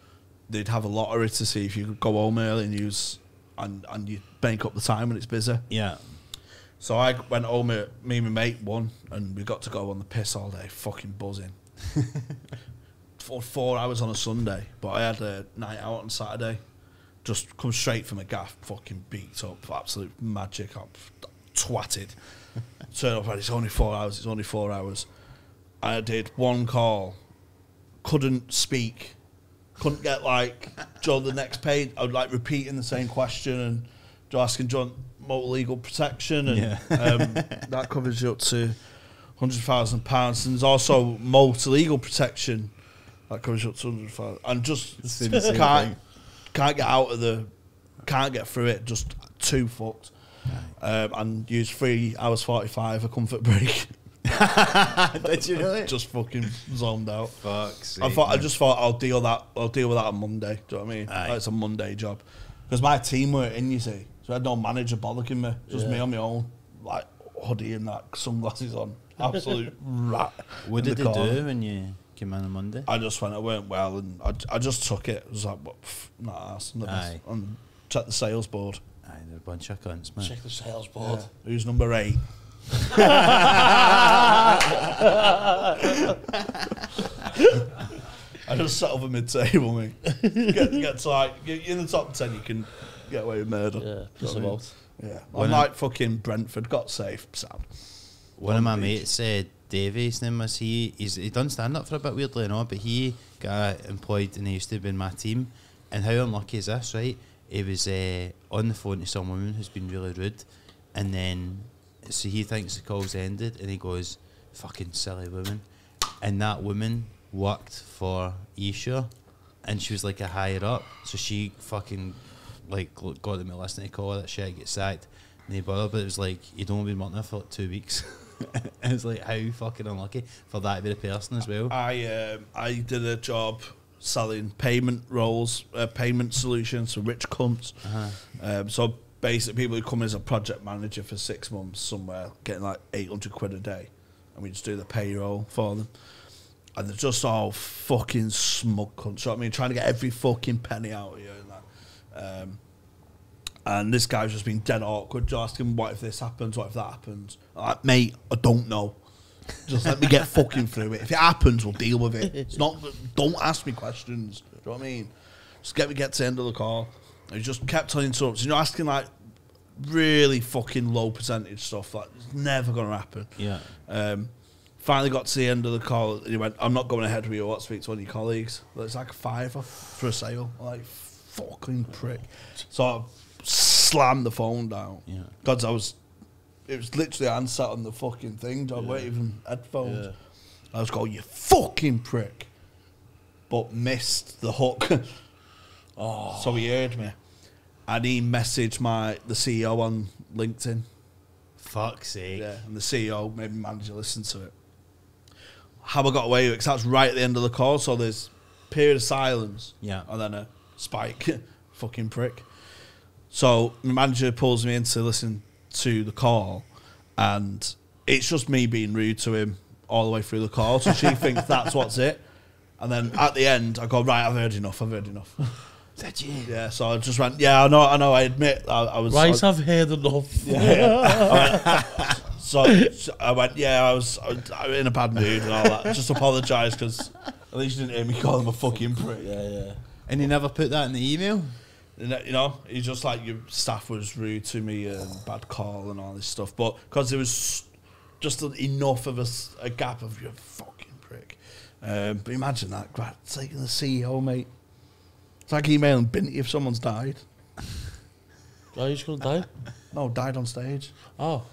they'd have a lottery to see if you could go home early and use and and you bank up the time when it's busy. Yeah. So I went home. Me and my mate won, and we got to go on the piss all day, fucking buzzing. Or four hours on a Sunday, but I had a night out on Saturday. Just come straight from a gaff, fucking beat up, absolute magic. I'm twatted. Turn up, it's only four hours, it's only four hours. I did one call, couldn't speak, couldn't get like, John, the next page, I would like repeating the same question and asking John, motor legal protection, and yeah. um, that covers you up to one hundred thousand pounds. And there's also motor legal protection. That covers up two hundred thousand. And just can't, can't get out of the, can't get through it, just too fucked. Right. Um, and used three hours forty-five a comfort break. Did you really? Just fucking zoned out. Fuck's I, thought, I just thought I'll deal, that, I'll deal with that on Monday. Do you know what I mean? Right. Like it's a Monday job. Because my team were in, you see. So I had no manager bollocking me. Just yeah. me on my own. Like hoodie and that, sunglasses on. Absolute rat. What did they do when you... came on a Monday? I just went, I weren't well, and I, I just took it. I was like, what, pff, nah, ass. And check the sales board. Aye, they're a bunch of cunts, man. Check the sales board. Yeah. Who's number eight? I just sat over mid-table, mate. Get, get to like, in the top ten, you can get away with murder. Yeah, piss about. Yeah. I'm like fucking Brentford, got safe, sad. One of my mates said, Davies, name was he. He's he done stand up for a bit weirdly and all, but he got employed and he used to be in my team. And how unlucky is this, right? He was uh, on the phone to some woman who's been really rude, and then so he thinks the call's ended, and he goes, fucking silly woman. And that woman worked for Esher, and she was like a higher up, so she fucking like got them to listen to the call, that shit, get sacked. And they bother, but it was like, you'd only been working there for like two weeks. And it's like, how fucking unlucky for that to be the person as well. I um, I did a job selling payment rolls, uh, payment solutions for rich cunts. Uh-huh. um, so basically, people who come in as a project manager for six months somewhere, getting like eight hundred quid a day, and we just do the payroll for them. And they're just all fucking smug cunts. So I mean, trying to get every fucking penny out of you and that. Um, And this guy's just been dead awkward, just asking, what if this happens, what if that happens? I'm like, mate, I don't know. Just let me get fucking through it. If it happens, we'll deal with it. It's not, don't ask me questions. Do you know what I mean? Just get me get to the end of the call. And he just kept telling something. You know, asking like really fucking low percentage stuff. Like, it's never going to happen. Yeah. Um, finally got to the end of the call, and he went, I'm not going ahead with you. I'll speak to one of your colleagues. It's like a fiver for a sale. Like, fucking prick. So I slammed the phone down. Yeah. Because I was, it was literally, I'm sat on the fucking thing, I yeah. weren't even headphones. Yeah. I was going, you fucking prick. But missed the hook. Oh. So he heard me. And he messaged my, the C E O on LinkedIn. Fuck's sake. Yeah, and the C E O made me manage to listen to it. How I got away with it, because that's right at the end of the call, so there's period of silence. Yeah. And then a spike. Fucking prick. So my manager pulls me in to listen to the call, and it's just me being rude to him all the way through the call. So she thinks that's what's it. And then at the end, I go, right, I've heard enough, I've heard enough. Did you? Yeah, so I just went, yeah, I know, I know, I admit. I, I was. Right, I, I've heard enough. Yeah. yeah. I went, so, so I went, yeah, I was, I was in a bad mood and all that. Just apologise, because at least you didn't hear me call him a fucking prick. Yeah, yeah. And you never put that in the email? You know, he's just like, your staff was rude to me and bad call and all this stuff. But because there was just enough of a, a gap of, you fucking prick. Um, but imagine that, God, taking the C E O, mate. It's like emailing Binty if someone's died. Are you just going to die? No, died on stage. Oh.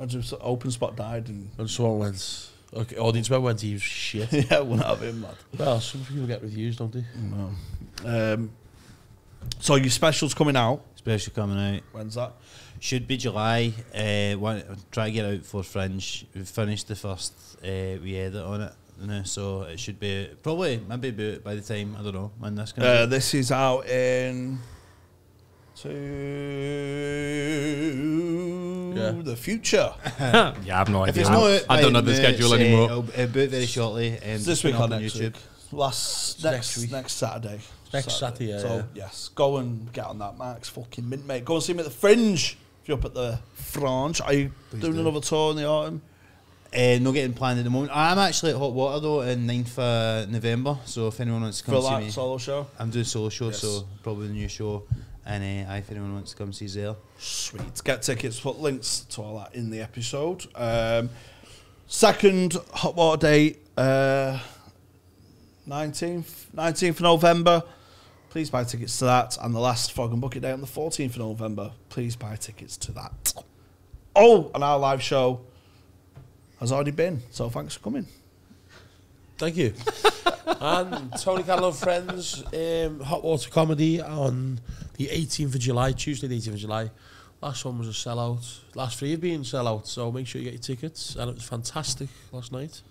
I just open spot died. And, and someone went, okay, audience member went, he was shit. Yeah, wouldn't have been mad. Well, some people get reviews, don't they? No. Um... So your special's coming out? Special coming out. When's that? Should be July. Uh, one, try to get out for Fringe. We've finished the first uh, we edit on it now, so it should be probably maybe by the time, I don't know when this can. Uh, this is out in to yeah. the future. Yeah, I've no idea. If it's not, I don't know the schedule anymore. Uh, it'll be very shortly. Um, it's this week on next YouTube. Week. Last next next, week. next Saturday. Next Saturday, Saturday so yeah. yes, go and get on that, Mark's fucking mint, mate. Go and see me at the Fringe. If you're up at the Fringe, are you Please doing do. another tour in the autumn? Uh, no getting planned at the moment. I'm actually at Hot Water though, on ninth of November. So if anyone wants to come For see like me, solo show. I'm doing solo show, yes. so probably the new show. And uh, if anyone wants to come see us there, sweet. Get tickets. Put links to all that in the episode. Um, second Hot Water Day, uh, nineteenth of November. Please buy tickets to that. And the last Frog and Bucket Day on the fourteenth of November. Please buy tickets to that. Oh, and our live show has already been. So thanks for coming. Thank you. And Tony Carlo Friends, um, Hot Water Comedy on the eighteenth of July, Tuesday the eighteenth of July. Last one was a sellout. Last three have been sellout. So make sure you get your tickets. And it was fantastic last night.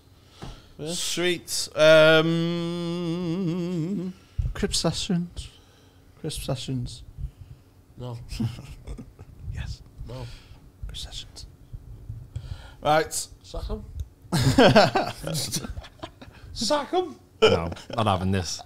Yeah. Sweet. Um... Crip Sessions. Crisp Sessions. No. Yes. No. Crisp Sessions. Right. Sack him. Sack him. No, not having this.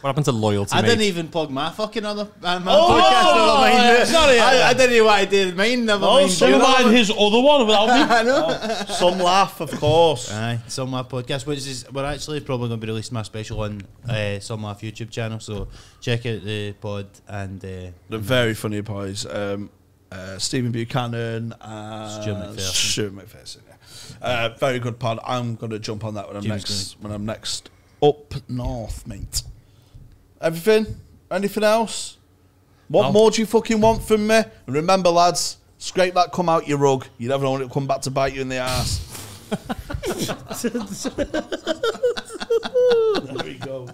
What happened to loyalty, I mate? didn't even plug my fucking other uh, my oh, podcast. Oh, yeah, sorry, I, I, I didn't know what I did. Mine never oh, mind. Some mind his other one without me. I know. Oh, Some Laugh, of course. Aye, Some Laugh podcast, which is, we're actually probably going to be releasing my special on uh, Some Laugh YouTube channel, so check out the pod. And uh, they're very funny boys. Um, uh, Stephen Buchanan and Stuart McPherson. Stuart McPherson, yeah. Uh, very good pod. I'm going to jump on that when I'm, next, when I'm next up north, mate. Everything? Anything else? What no. more do you fucking want from me? And remember, lads, Scrape that cum out your rug. You never know when it'll come back to bite you in the ass. There we go.